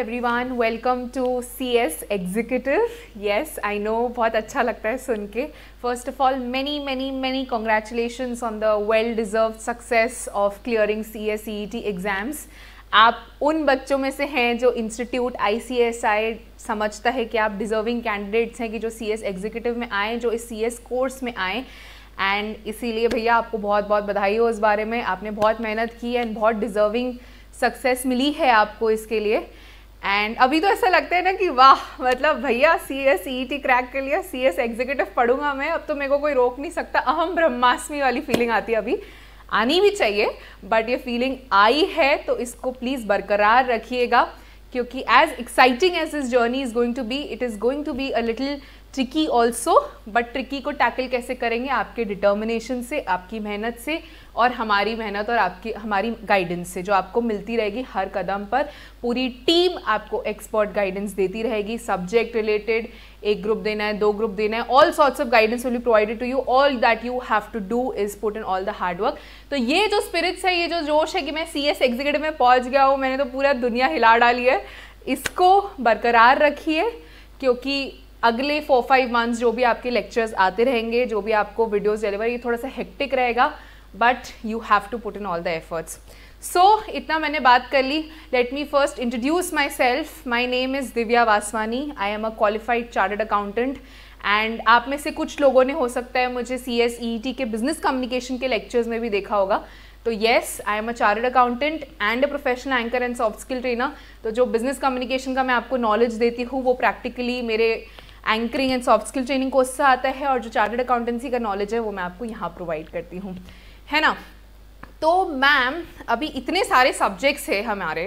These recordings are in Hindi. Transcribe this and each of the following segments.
everyone, welcome to CS Executive. Yes, I know बहुत अच्छा लगता है सुन के. First of all, many congratulations on the well-deserved success of clearing CSEET exams. आप उन बच्चों में से हैं जो इंस्टीट्यूट ICSI समझता है कि आप डिजर्विंग कैंडिडेट्स हैं कि जो CS Executive में आएँ, जो इस CS कोर्स में आएँ. एंड इसीलिए भैया आपको बहुत बहुत बधाई हो इस बारे में. आपने बहुत मेहनत की एंड बहुत डिजर्विंग सक्सेस मिली है आपको इसके लिए. एंड अभी तो ऐसा लगता है ना कि वाह, मतलब भैया CSEET क्रैक के लिए CS Executive पढ़ूंगा मैं, अब तो मेरे को कोई रोक नहीं सकता. अहम ब्रह्मास्मि वाली फीलिंग आती है. अभी आनी भी चाहिए बट ये फीलिंग आई है तो इसको प्लीज़ बरकरार रखिएगा, क्योंकि as exciting as this journey is going to be, it is going to be a little tricky also. But tricky को टैकल कैसे करेंगे? आपके डिटर्मिनेशन से, आपकी मेहनत से, और हमारी मेहनत और आपकी हमारी गाइडेंस से जो आपको मिलती रहेगी हर कदम पर. पूरी टीम आपको एक्सपर्ट गाइडेंस देती रहेगी, सब्जेक्ट रिलेटेड एक ग्रुप देना है, दो ग्रुप देना है, all sorts of guidance will be provided to you. All that you have to do is put in all the hard work. तो ये जो स्पिरिट्स है, ये जो जोश है कि मैं CS Executive में पहुँच गया हूँ, मैंने तो पूरा दुनिया हिला डाली है, इसको बरकरार रखिए. क्योंकि अगले 4-5 मंथ्स जो भी आपके लेक्चर्स आते रहेंगे, जो भी आपको वीडियोस डिलीवर, ये थोड़ा सा हेक्टिक रहेगा but you have to put in all the efforts. So इतना मैंने बात कर ली. Let me first introduce myself. My name is Divya Vaswani. I am a qualified chartered accountant. And आप में से कुछ लोगों ने हो सकता है मुझे CSEET के बिजनेस कम्युनिकेशन के लेक्चर्स में भी देखा होगा. तो yes, I am a chartered accountant and a professional anchor and soft skill trainer. तो जो बिजनेस कम्युनिकेशन का मैं आपको नॉलेज देती हूँ वो प्रैक्टिकली मेरे anchoring and soft skill training course से आता है, और जो चार्टर्ड अकाउंटेंसी का नॉलेज है वो मैं आपको यहाँ प्रोवाइड करती हूँ, है ना. तो मैम, अभी इतने सारे सब्जेक्ट्स है हमारे,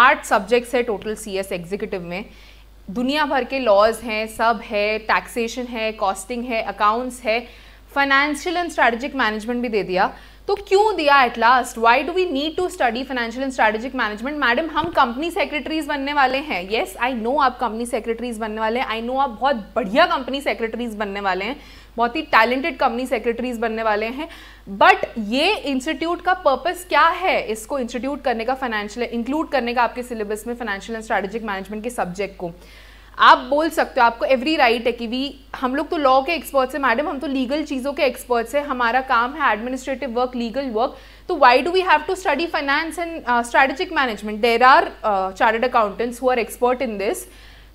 8 सब्जेक्ट्स है टोटल CS Executive में. दुनिया भर के लॉज हैं, सब है, टैक्सेशन है, कॉस्टिंग है, अकाउंट्स है, फाइनेंशियल एंड स्ट्रैटेजिक मैनेजमेंट भी दे दिया. तो क्यों दिया at last? Why do we need to study financial and strategic management? Madam, हम कंपनी सेक्रेटरीज बनने वाले हैं. येस, आई नो आप कंपनी सेक्रेटरीज बनने वाले हैं. आई नो आप बहुत बढ़िया कंपनी सेक्रेटरीज बनने वाले हैं, बहुत ही टैलेंटेड कंपनी सेक्रेटरीज बनने वाले हैं. बट ये इंस्टीट्यूट का पर्पस क्या है? इसको इंस्टीट्यूट करने का, फाइनेंशियल इंक्लूड करने का आपके सिलेबस में फाइनेंशियल एंड स्ट्रैटेजिक मैनेजमेंट के सब्जेक्ट को. आप बोल सकते हो, आपको एवरी राइट है कि वी, हम लोग तो लॉ के एक्सपर्ट्स हैं मैडम, हम तो लीगल चीज़ों के एक्सपर्ट्स हैं, हमारा काम है एडमिनिस्ट्रेटिव वर्क, लीगल वर्क, तो why do we have to study finance and strategic management? There are chartered accountants who are expert in this.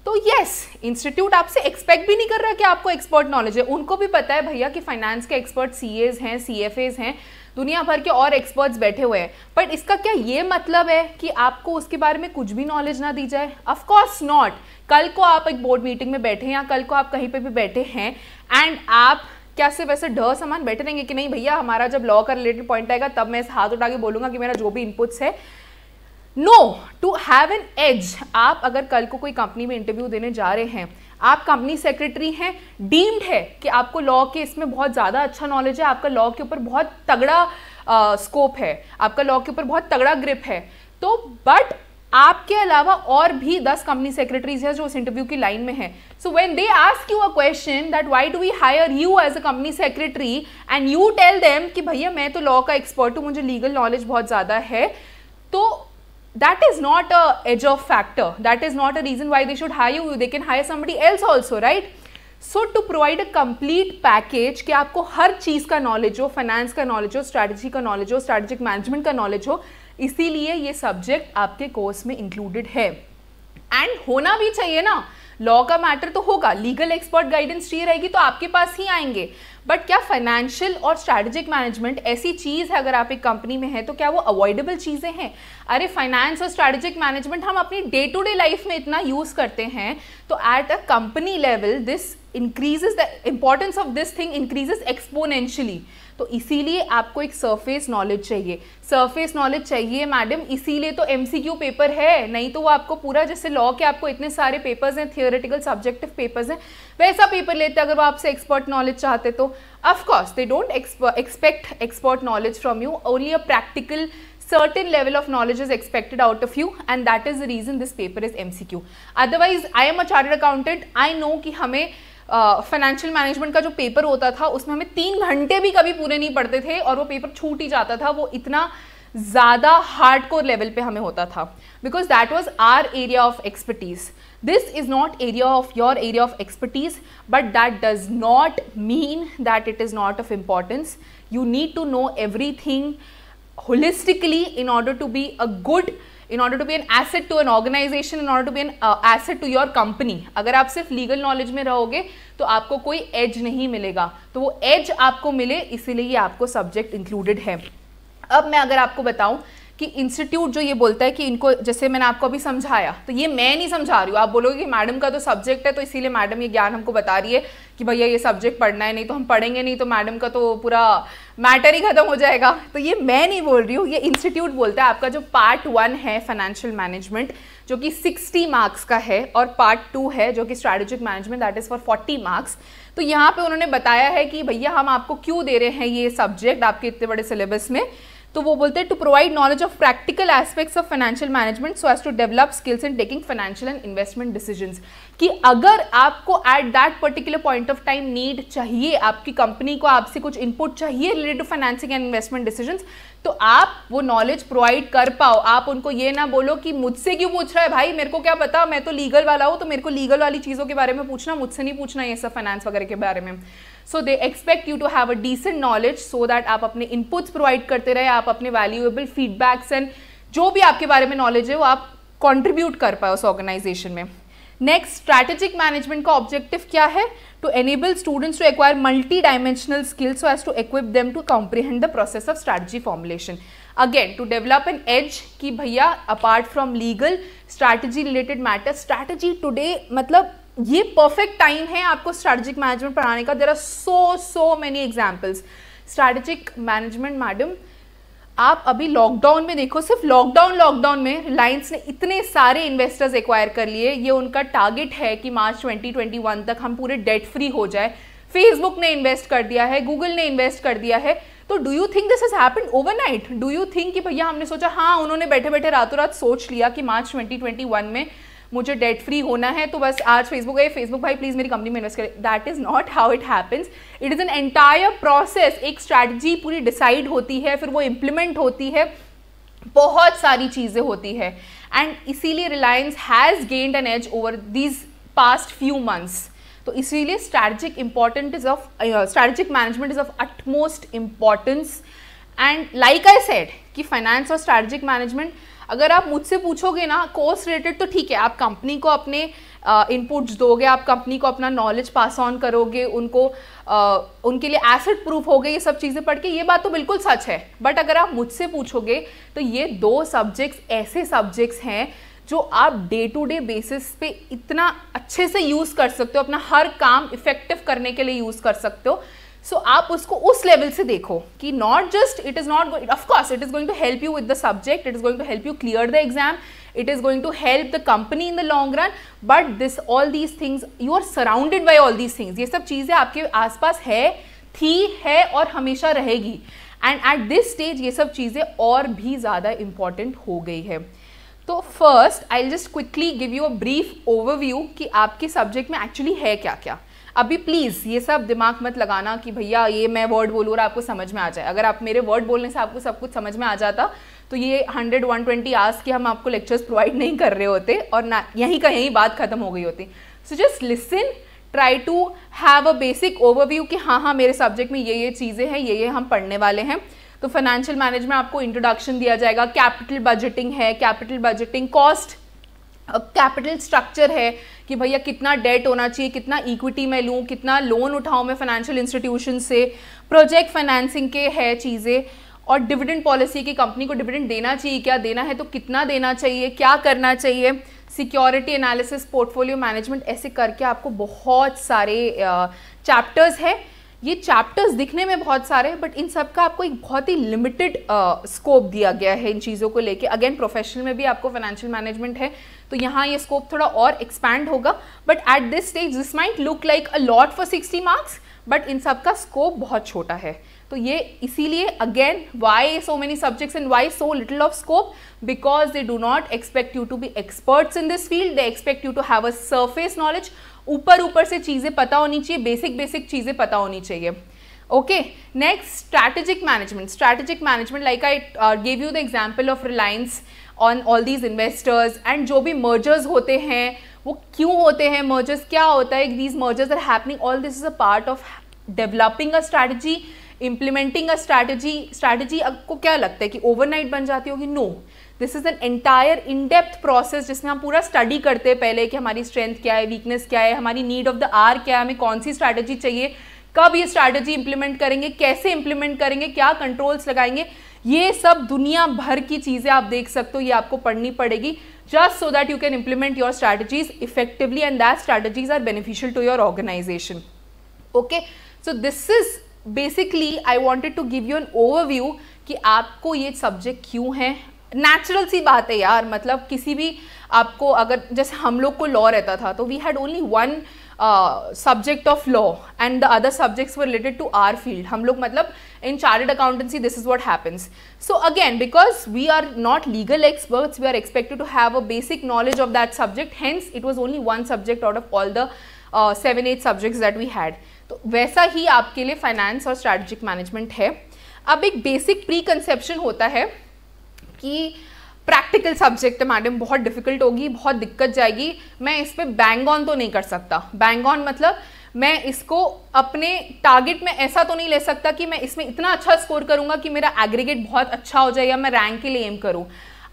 तो येस, इंस्टीट्यूट आपसे एक्सपेक्ट भी नहीं कर रहा कि आपको एक्सपर्ट नॉलेज है. उनको भी पता है भैया कि फाइनेंस के एक्सपर्ट CAs हैं, CFAs हैं, दुनिया भर के और एक्सपर्ट्स बैठे हुए हैं. बट इसका क्या ये मतलब है कि आपको उसके बारे में कुछ भी नॉलेज ना दी जाए? Of course not. कल को आप एक बोर्ड मीटिंग में बैठे हैं, या कल को आप कहीं पे भी बैठे हैं, एंड आप क्या सिर्फ ऐसे ढह समान बैठे रहेंगे कि नहीं भैया हमारा जब लॉ का रिलेटेड पॉइंट आएगा तब मैं हाथ उठा के बोलूँगा कि मेरा जो भी इनपुट्स है? No. To have an edge, आप अगर कल को कोई कंपनी में इंटरव्यू देने जा रहे हैं, आप कंपनी सेक्रेटरी हैं, डीम्ड है कि आपको लॉ के इसमें बहुत ज़्यादा अच्छा नॉलेज है, आपका लॉ के ऊपर बहुत तगड़ा स्कोप है, आपका लॉ के ऊपर बहुत तगड़ा ग्रिप है, तो बट आपके अलावा और भी 10 कंपनी सेक्रेटरीज हैं जो उस इंटरव्यू की लाइन में हैं. So when they ask you a question that why do we hire you as a company secretary, and you tell them कि भैया मैं तो लॉ का एक्सपर्ट हूँ, मुझे लीगल नॉलेज बहुत ज़्यादा है, तो that is not a edge of factor, that is not a reason why they should hire you. They can hire somebody else also, right? So to provide a complete package कि आपको हर चीज़ का नॉलेज हो, फाइनेंस का नॉलेज हो, स्ट्रैटेजी का नॉलेज हो, स्ट्रैटेजिक मैनेजमेंट का नॉलेज हो, इसीलिए ये सब्जेक्ट आपके कोर्स में इंक्लूडेड है. एंड होना भी चाहिए ना, लॉ का मैटर तो होगा, लीगल एक्सपर्ट गाइडेंस चाहिए रहेगी तो आपके पास ही आएंगे. बट क्या फाइनेंशियल और स्ट्रैटेजिक मैनेजमेंट ऐसी चीज़ है, अगर आप एक कंपनी में हैं तो क्या वो अवॉइडेबल चीज़ें हैं? अरे फाइनेंस और स्ट्रैटेजिक मैनेजमेंट हम अपनी डे टू डे लाइफ में इतना यूज़ करते हैं, तो at a company level this increases the importance of this thing increases exponentially. तो इसीलिए आपको एक सरफेस नॉलेज चाहिए. सरफेस नॉलेज चाहिए मैडम, इसीलिए तो MCQ पेपर है, नहीं तो वो आपको पूरा, जैसे लॉ के आपको इतने सारे पेपर्स हैं, थियोरेटिकल सब्जेक्टिव पेपर्स हैं, वैसा पेपर लेते अगर वो आपसे एक्सपर्ट नॉलेज चाहते तो. Of course they don't expect expert knowledge from you, only a practical certain level of knowledge is expected out of you, and that is the reason this paper is MCQ. Otherwise, I am a chartered accountant. I know कि हमें फाइनेंशियल मैनेजमेंट का जो पेपर होता था उसमें हमें 3 घंटे भी कभी पूरे नहीं पढ़ते थे और वो पेपर छूट ही जाता था. वो इतना ज़्यादा हार्डकोर लेवल पे हमें होता था, because that was our area of expertise. This is not area of your area of expertise, but that does not mean that it is not of importance. You need to know everything holistically in order to be a good, in order to be an asset to an organization, in order to be an asset to your company. अगर आप सिर्फ legal knowledge में रहोगे तो आपको कोई edge नहीं मिलेगा. तो वो edge आपको मिले इसीलिए आपको subject included है. अब मैं अगर आपको बताऊँ कि इंस्टीट्यूट जो ये बोलता है कि इनको, जैसे मैंने आपको अभी समझाया, तो ये मैं नहीं समझा रही हूँ, आप बोलोगे कि मैडम का तो सब्जेक्ट है तो इसीलिए मैडम ये ज्ञान हमको बता रही है कि भैया ये सब्जेक्ट पढ़ना है, नहीं तो हम पढ़ेंगे नहीं तो मैडम का तो पूरा मैटर ही खत्म हो जाएगा. तो ये मैं नहीं बोल रही हूँ, ये इंस्टीट्यूट बोलता है. आपका जो पार्ट 1 है फाइनेंशियल मैनेजमेंट जो कि 60 मार्क्स का है, और पार्ट 2 है जो कि strategic management that is for 40 marks. तो यहाँ पे उन्होंने बताया है कि भैया हम आपको क्यों दे रहे हैं ये सब्जेक्ट आपके इतने बड़े सिलेबस में. तो वो बोलते हैं to provide knowledge of practical aspects of financial management so as to develop skills in taking financial and investment decisions. कि अगर आपको at that particular point of time need चाहिए, आपकी कंपनी को आपसे कुछ इनपुट चाहिए related to financing and investment decisions, तो आप वो नॉलेज प्रोवाइड कर पाओ. आप उनको ये ना बोलो कि मुझसे क्यों पूछ रहा है भाई, मेरे को क्या पता, मैं तो लीगल वाला हूँ तो मेरे को लीगल वाली चीज़ों के बारे में पूछना, मुझसे नहीं पूछना ये सब फाइनेंस वगैरह के बारे में. So they expect you to have a decent knowledge so that आप अपने इनपुट्स प्रोवाइड करते रहे, आप अपने वैल्यूएबल फीडबैक्स एंड जो भी आपके बारे में नॉलेज है वो आप कंट्रीब्यूट कर पाए उस ऑर्गेनाइजेशन में. नेक्स्ट, स्ट्रैटेजिक मैनेजमेंट का ऑब्जेक्टिव क्या है? To enable students to acquire multi dimensional skills so as to equip them to comprehend the process of strategy formulation. Again to develop an edge कि भैया apart from legal strategy related matter, strategy today, मतलब ये परफेक्ट टाइम है आपको स्ट्रैटेजिक मैनेजमेंट पढ़ाने का. There are so many examples. Strategic management madam, आप अभी लॉकडाउन में देखो, सिर्फ लॉकडाउन में रिलायंस ने इतने सारे इन्वेस्टर्स एक्वायर कर लिए. ये उनका टारगेट है कि मार्च 2021 तक हम पूरे डेट फ्री हो जाए. फेसबुक ने इन्वेस्ट कर दिया है, गूगल ने इन्वेस्ट कर दिया है. तो do you think this has happened overnight? Do you think कि भैया हमने सोचा, हाँ उन्होंने बैठे बैठे रातों रात सोच लिया कि मार्च 2021 में मुझे डेट फ्री होना है तो बस आज फेसबुक है, फेसबुक भाई प्लीज़ मेरी कंपनी में इन्वेस्ट करें? That is not how it happens. It is an entire process. एक स्ट्रैटेजी पूरी डिसाइड होती है, फिर वो इम्प्लीमेंट होती है, बहुत सारी चीज़ें होती है. एंड इसीलिए Reliance has gained an edge over these past few months. तो इसीलिए strategic management is of utmost importance. And like I said कि फाइनेंस और स्ट्रैटेजिक मैनेजमेंट, अगर आप मुझसे पूछोगे ना कोर्स रिलेटेड, तो ठीक है आप कंपनी को अपने इनपुट्स दोगे, आप कंपनी को अपना नॉलेज पास ऑन करोगे, उनको उनके लिए एसेट प्रूफ होगे ये सब चीज़ें पढ़ के, ये बात तो बिल्कुल सच है. बट अगर आप मुझसे पूछोगे तो ये दो सब्जेक्ट्स ऐसे सब्जेक्ट्स हैं जो आप डे टू डे बेसिस पे इतना अच्छे से यूज़ कर सकते हो, अपना हर काम इफ़ेक्टिव करने के लिए यूज़ कर सकते हो. सो आप उसको उस लेवल से देखो कि not just it is not, of course it is going to help you with the subject, it is going to help you clear the exam, it is going to help the company in the long run, but this all these things you are surrounded by all these things. ये सब चीज़ें आपके आसपास है, थी, है और हमेशा रहेगी. एंड एट दिस स्टेज ये सब चीज़ें और भी ज़्यादा इम्पॉर्टेंट हो गई है. तो first I will just quickly give you a brief overview कि आपके सब्जेक्ट में एक्चुअली है क्या क्या. अभी प्लीज़ ये सब दिमाग मत लगाना कि भैया ये मैं वर्ड बोलूँ और आपको समझ में आ जाए. अगर आप मेरे वर्ड बोलने से आपको सब कुछ समझ में आ जाता तो ये 100-120 आवर्स के हम आपको लेक्चर्स प्रोवाइड नहीं कर रहे होते और ना यहीं का यहीं बात खत्म हो गई होती. So just listen, try to have a basic overview कि हाँ हाँ मेरे सब्जेक्ट में ये चीज़ें हैं, ये हम पढ़ने वाले हैं. तो फाइनेंशियल मैनेजमेंट आपको इंट्रोडक्शन दिया जाएगा, कैपिटल बजटिंग है, capital budgeting, cost, capital structure है कि भैया कितना डेट होना चाहिए, कितना इक्विटी मैं लूँ, कितना लोन उठाऊँ मैं फाइनेंशियल इंस्टीट्यूशन से, प्रोजेक्ट फाइनेंसिंग के है चीज़ें, और डिविडेंड पॉलिसी की कंपनी को डिविडेंड देना चाहिए क्या, देना है तो कितना देना चाहिए, क्या करना चाहिए, सिक्योरिटी एनालिसिस, पोर्टफोलियो मैनेजमेंट, ऐसे करके आपको बहुत सारे चैप्टर्स हैं. ये चैप्टर्स दिखने में बहुत सारे हैं बट इन सब का आपको एक बहुत ही लिमिटेड स्कोप दिया गया है इन चीज़ों को लेके. अगेन प्रोफेशनल में भी आपको फाइनेंशियल मैनेजमेंट है तो यहाँ ये स्कोप थोड़ा और एक्सपैंड होगा. But at this stage this might look like a lot for 60 marks but इन सब का स्कोप बहुत छोटा है. तो ये इसीलिए again why so many subjects and why so little of scope, because they do not expect you to be experts in this field, they expect you to have a surface knowledge. ऊपर से चीज़ें पता होनी चाहिए, बेसिक चीज़ें पता होनी चाहिए. Okay, next, strategic management. Strategic management, like I gave you the example of Reliance on all these investors, and जो भी mergers होते हैं वो क्यों होते हैं, mergers क्या होता है, these mergers are happening, all this is a part of developing a strategy, implementing a strategy. Strategy आपको क्या लगता है कि overnight बन जाती होगी? No, this is an entire in-depth process जिसमें हम पूरा study करते हैं पहले कि हमारी strength क्या है, weakness क्या है, हमारी need of the hour क्या है, हमें कौन सी strategy चाहिए, कब ये स्ट्रैटेजी इंप्लीमेंट करेंगे, कैसे इंप्लीमेंट करेंगे, क्या कंट्रोल्स लगाएंगे, ये सब दुनिया भर की चीज़ें आप देख सकते हो, ये आपको पढ़नी पड़ेगी just so that you can implement your strategies effectively and that strategies are beneficial to your organisation. Okay, so this is basically I wanted to give you an overview कि आपको ये सब्जेक्ट क्यों है. नेचुरल सी बात है यार, मतलब किसी भी आपको अगर जैसे हम लोग को लॉ रहता था तो we had only one subject of law and the other subjects were related to our field. हम लोग मतलब in chartered accountancy this is what happens. So again, because we are not legal experts, we are expected to have a basic knowledge of that subject. Hence, it was only one subject out of all the 7-8 subjects that we had. तो वैसा ही आपके लिए finance और strategic management है. अब एक basic preconception होता है कि प्रैक्टिकल सब्जेक्ट है मैडम, बहुत डिफिकल्ट होगी, बहुत दिक्कत जाएगी, मैं इस पर बैंग ऑन तो नहीं कर सकता. बैंग ऑन मतलब मैं इसको अपने टारगेट में ऐसा तो नहीं ले सकता कि मैं इसमें इतना अच्छा स्कोर करूंगा कि मेरा एग्रीगेट बहुत अच्छा हो जाए या मैं रैंक के लिए एम करूं.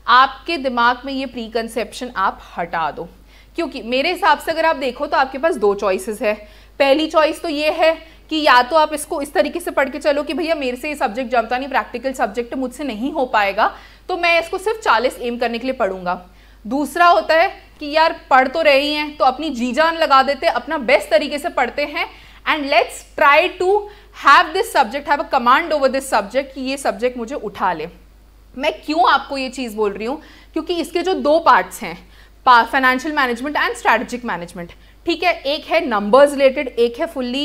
आपके दिमाग में ये प्री कंसेप्शन आप हटा दो, क्योंकि मेरे हिसाब से अगर आप देखो तो आपके पास दो चॉइसेस है. पहली चॉइस तो ये है कि या तो आप इसको इस तरीके से पढ़ के चलो कि भैया मेरे से ये सब्जेक्ट जमता नहीं, प्रैक्टिकल सब्जेक्ट मुझसे नहीं हो पाएगा तो मैं इसको सिर्फ 40 एम करने के लिए पढ़ूंगा. दूसरा होता है कि यार पढ़ तो रहे ही हैं तो अपनी जी जान लगा देते, अपना बेस्ट तरीके से पढ़ते हैं and let's try to have this subject, have a command over this subject कि ये सब्जेक्ट मुझे उठा ले. मैं क्यों आपको ये चीज़ बोल रही हूँ, क्योंकि इसके जो दो पार्ट्स हैं, financial management and strategic management, ठीक है, एक है नंबर्स रिलेटेड, एक है फुल्ली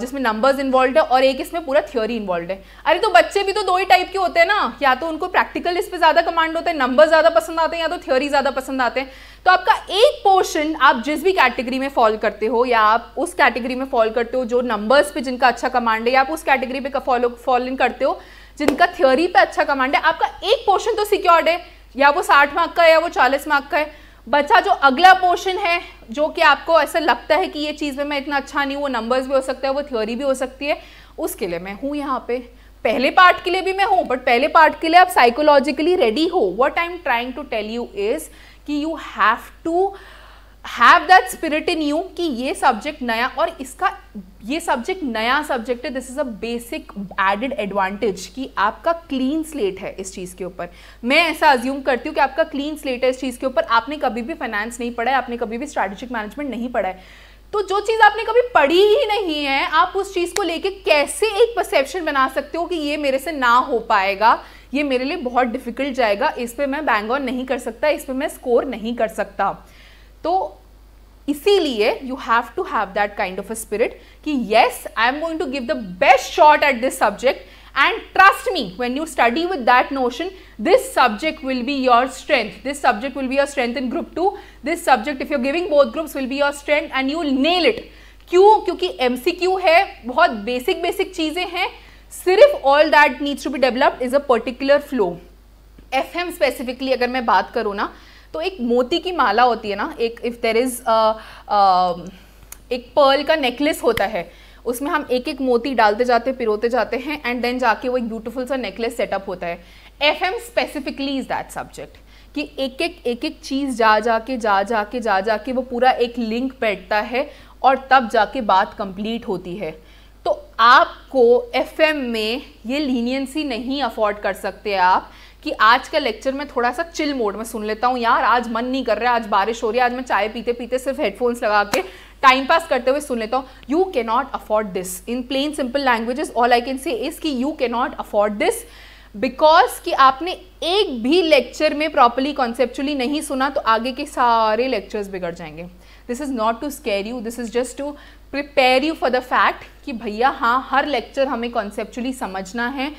जिसमें नंबर्स इन्वॉल्व है और एक इसमें पूरा थ्योरी इन्वॉल्व है. अरे तो बच्चे भी तो दो ही टाइप के होते हैं ना, या तो उनको प्रैक्टिकल इस पे ज़्यादा कमांड होता है, नंबर ज़्यादा पसंद आते हैं, या तो थ्योरी ज़्यादा पसंद आते हैं. तो आपका एक पोर्शन आप जिस भी कैटेगरी में फॉल करते हो, या आप उस कैटेगरी में फॉल करते हो जो नंबर्स पर जिनका अच्छा कमांड है, या आप उस कैटेगरी पे फॉल इन करते हो जिनका थ्योरी पर अच्छा कमांड है, आपका एक पोर्शन तो सिक्योर्ड है, या वो 60 मार्क का है या वो 40 मार्क का है. बच्चा जो अगला पोर्शन है जो कि आपको ऐसा लगता है कि ये चीज़ में मैं इतना अच्छा नहीं हूँ, वो नंबर्स भी हो सकता है, वो थ्योरी भी हो सकती है, उसके लिए मैं हूँ यहाँ पे, पहले पार्ट के लिए भी मैं हूँ, बट पहले पार्ट के लिए आप साइकोलॉजिकली रेडी हो. What I am trying to tell you is कि you have to have that spirit in you कि ये सब्जेक्ट नया और इसका ये सब्जेक्ट नया सब्जेक्ट है. This is a basic added advantage कि आपका क्लीन स्लेट है इस चीज़ के ऊपर. मैं ऐसा अज्यूम करती हूँ कि आपका क्लीन स्लेट है इस चीज़ के ऊपर. आपने कभी भी फाइनेंस नहीं पढ़ा है, आपने कभी भी स्ट्रैटेजिक मैनेजमेंट नहीं पढ़ा है, तो जो चीज़ आपने कभी पढ़ी ही नहीं है आप उस चीज़ को लेके कैसे एक परसेप्शन बना सकते हो कि ये मेरे से ना हो पाएगा, ये मेरे लिए बहुत डिफिकल्ट जाएगा, इस पर मैं बैंग ऑन नहीं कर सकता, इस पर मैं स्कोर नहीं कर सकता. तो इसीलिए you have to have that kind of a spirit कि yes I am going to give the best shot at this subject and trust me when you study with that notion this subject will be your strength, this subject will be your strength in group two, this subject if you giving both groups will be your strength and you nail it. क्यों? क्योंकि MCQ है, बहुत बेसिक बेसिक चीज़ें हैं, सिर्फ all that needs to be developed is a particular flow. FM specifically अगर मैं बात करूँ ना तो एक मोती की माला होती है ना, एक इफ़ देर इज़ एक पर्ल का नेकलेस होता है, उसमें हम एक एक मोती डालते जाते पिरोते जाते हैं एंड देन जाके वो एक ब्यूटीफुल सा नेकलेस सेटअप होता है. FM specifically is that subject कि एक एक चीज़ जा जाके वो पूरा एक लिंक बैठता है और तब जाके बात कंप्लीट होती है. तो आपको FM में ये लीनियंसी नहीं अफोर्ड कर सकते आप कि आज का लेक्चर में थोड़ा सा चिल मोड में सुन लेता हूँ, यार आज मन नहीं कर रहा है, आज बारिश हो रही है, आज मैं चाय पीते पीते सिर्फ हेडफोन्स लगा के टाइम पास करते हुए सुन लेता हूँ. You can not afford this. In plain simple languages all I can say is कि you can not afford this because कि आपने एक भी लेक्चर में प्रॉपरली कॉन्सेप्चुअली नहीं सुना तो आगे के सारे लेक्चर्स बिगड़ जाएंगे. This is not to scare you, this is just to prepare you for the fact कि भैया हाँ हर लेक्चर हमें कॉन्सेप्चुअली समझना है,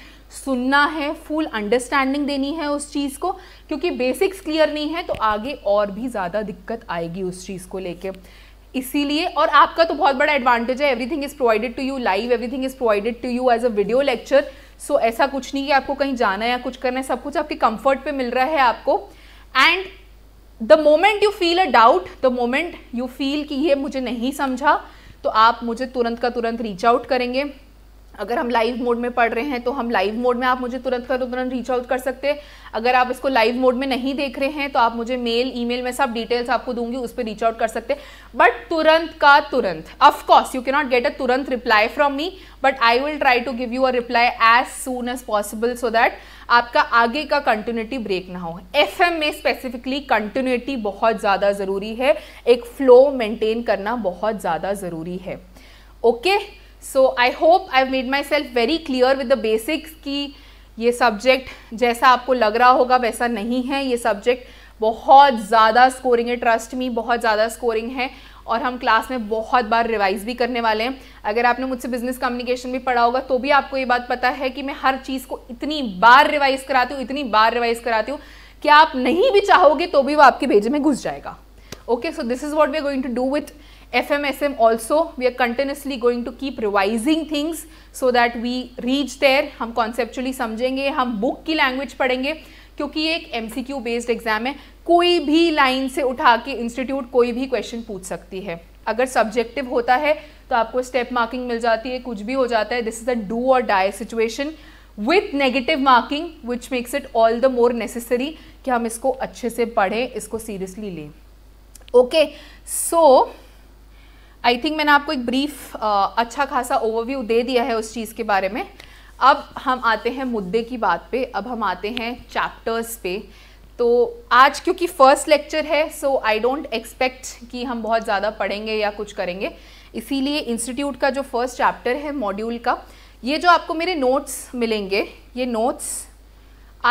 सुनना है, फुल अंडरस्टैंडिंग देनी है उस चीज़ को, क्योंकि बेसिक्स क्लियर नहीं है तो आगे और भी ज़्यादा दिक्कत आएगी उस चीज़ को लेके. इसीलिए। और आपका तो बहुत बड़ा एडवांटेज है, everything is provided to you live, everything is provided to you as a video lecture. So ऐसा कुछ नहीं कि आपको कहीं जाना है या कुछ करना है, सब कुछ आपके कंफर्ट पे मिल रहा है आपको। And the moment you feel a doubt, the moment you feel कि ये मुझे नहीं समझा, तो आप मुझे तुरंत का तुरंत रीच आउट करेंगे। अगर हम लाइव मोड में पढ़ रहे हैं तो हम लाइव मोड में आप मुझे तुरंत का तुरंत रीच आउट कर सकते हैं। अगर आप इसको लाइव मोड में नहीं देख रहे हैं तो आप मुझे मेल, ईमेल में सब डिटेल्स आपको दूंगी, उस पर रीच आउट कर सकते हैं। बट तुरंत का तुरंत, ऑफकोर्स यू कैनॉट गेट अ तुरंत reply from me, but I will try to give you a reply as soon as possible, so that आपका आगे का कंटिन्यूटी ब्रेक ना हो। एफएम में स्पेसिफिकली कंटिन्यूटी बहुत ज़्यादा ज़रूरी है, एक फ्लो मेंटेन करना बहुत ज़्यादा ज़रूरी है। Okay, so I hope I made my self very clear with the basics कि ये सब्जेक्ट जैसा आपको लग रहा होगा वैसा नहीं है। ये सब्जेक्ट बहुत ज़्यादा स्कोरिंग है, ट्रस्ट मी, बहुत ज़्यादा स्कोरिंग है, और हम क्लास में बहुत बार रिवाइज़ भी करने वाले हैं। अगर आपने मुझसे बिजनेस कम्युनिकेशन भी पढ़ा होगा तो भी आपको ये बात पता है कि मैं हर चीज़ को इतनी बार रिवाइज़ कराती हूँ, इतनी बार रिवाइज़ कराती हूँ कि आप नहीं भी चाहोगे तो भी वो आपके भेजे में घुस जाएगा। Okay, so this is what we are going to do with FMSM also, we are continuously going to keep revising things so that we reach there. हम conceptually समझेंगे, हम book की language पढ़ेंगे, क्योंकि ये एक MCQ based exam है। कोई भी लाइन से उठा के इंस्टीट्यूट कोई भी क्वेश्चन पूछ सकती है। अगर सब्जेक्टिव होता है तो आपको स्टेप मार्किंग मिल जाती है, कुछ भी हो जाता है। This is a do or die situation with negative marking, which makes it all the more necessary कि हम इसको अच्छे से पढ़ें, इसको सीरियसली लें। ओके, सो आई थिंक मैंने आपको एक ब्रीफ अच्छा खासा ओवरव्यू दे दिया है उस चीज़ के बारे में। अब हम आते हैं मुद्दे की बात पे, अब हम आते हैं चैप्टर्स पे। तो आज क्योंकि फर्स्ट लेक्चर है, सो आई डोंट एक्सपेक्ट कि हम बहुत ज़्यादा पढ़ेंगे या कुछ करेंगे, इसीलिए इंस्टीट्यूट का जो फर्स्ट चैप्टर है मॉड्यूल का, ये जो आपको मेरे नोट्स मिलेंगे, ये notes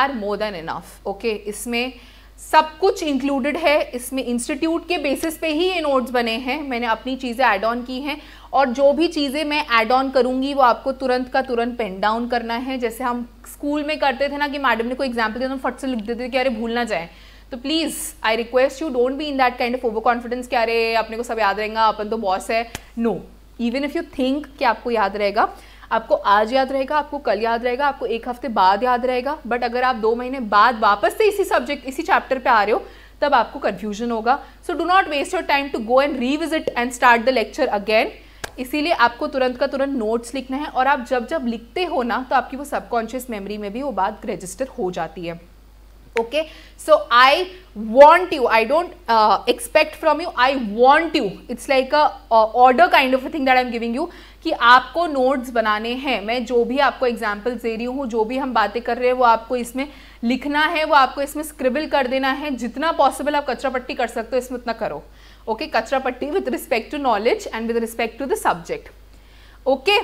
are more than enough. Okay, इसमें सब कुछ इंक्लूडेड है, इसमें इंस्टीट्यूट के बेसिस पे ही ये नोट्स बने हैं। मैंने अपनी चीज़ें ऐड ऑन की हैं, और जो भी चीज़ें मैं ऐड ऑन करूँगी वो आपको तुरंत का तुरंत पेन डाउन करना है। जैसे हम स्कूल में करते थे ना कि मैडम ने कोई एग्जाम्पल दिया तो हम फट से लिख देते थे कि अरे भूल ना जाए। तो please I request you, don't be in that kind of over confidence कि अरे अपने को सब याद रहेगा, अपन तो बॉस है। No, even if you think कि आपको याद रहेगा, आपको आज याद रहेगा, आपको कल याद रहेगा, आपको एक हफ्ते बाद याद रहेगा। बट अगर आप 2 महीने बाद वापस से इसी सब्जेक्ट, इसी चैप्टर पे आ रहे हो, तब आपको कन्फ्यूजन होगा। So do not waste your time to go and revisit and start the lecture again. इसीलिए आपको तुरंत का तुरंत नोट्स लिखना है, और आप जब जब लिखते हो ना तो आपकी वो सबकॉन्शियस मेमोरी में भी वो बात रजिस्टर हो जाती है। Okay, so I want you, I don't expect from you, I want you, it's like a order kind of a thing that I am giving you, कि आपको नोट्स बनाने हैं। मैं जो भी आपको एग्जाम्पल्स दे रही हूँ, जो भी हम बातें कर रहे हैं, वो आपको इसमें लिखना है, वो आपको इसमें स्क्रिबल कर देना है। जितना पॉसिबल आप कचरा पट्टी कर सकते हो इसमें उतना करो। ओके, कचरा पट्टी with respect to knowledge and with respect to the subject. Okay,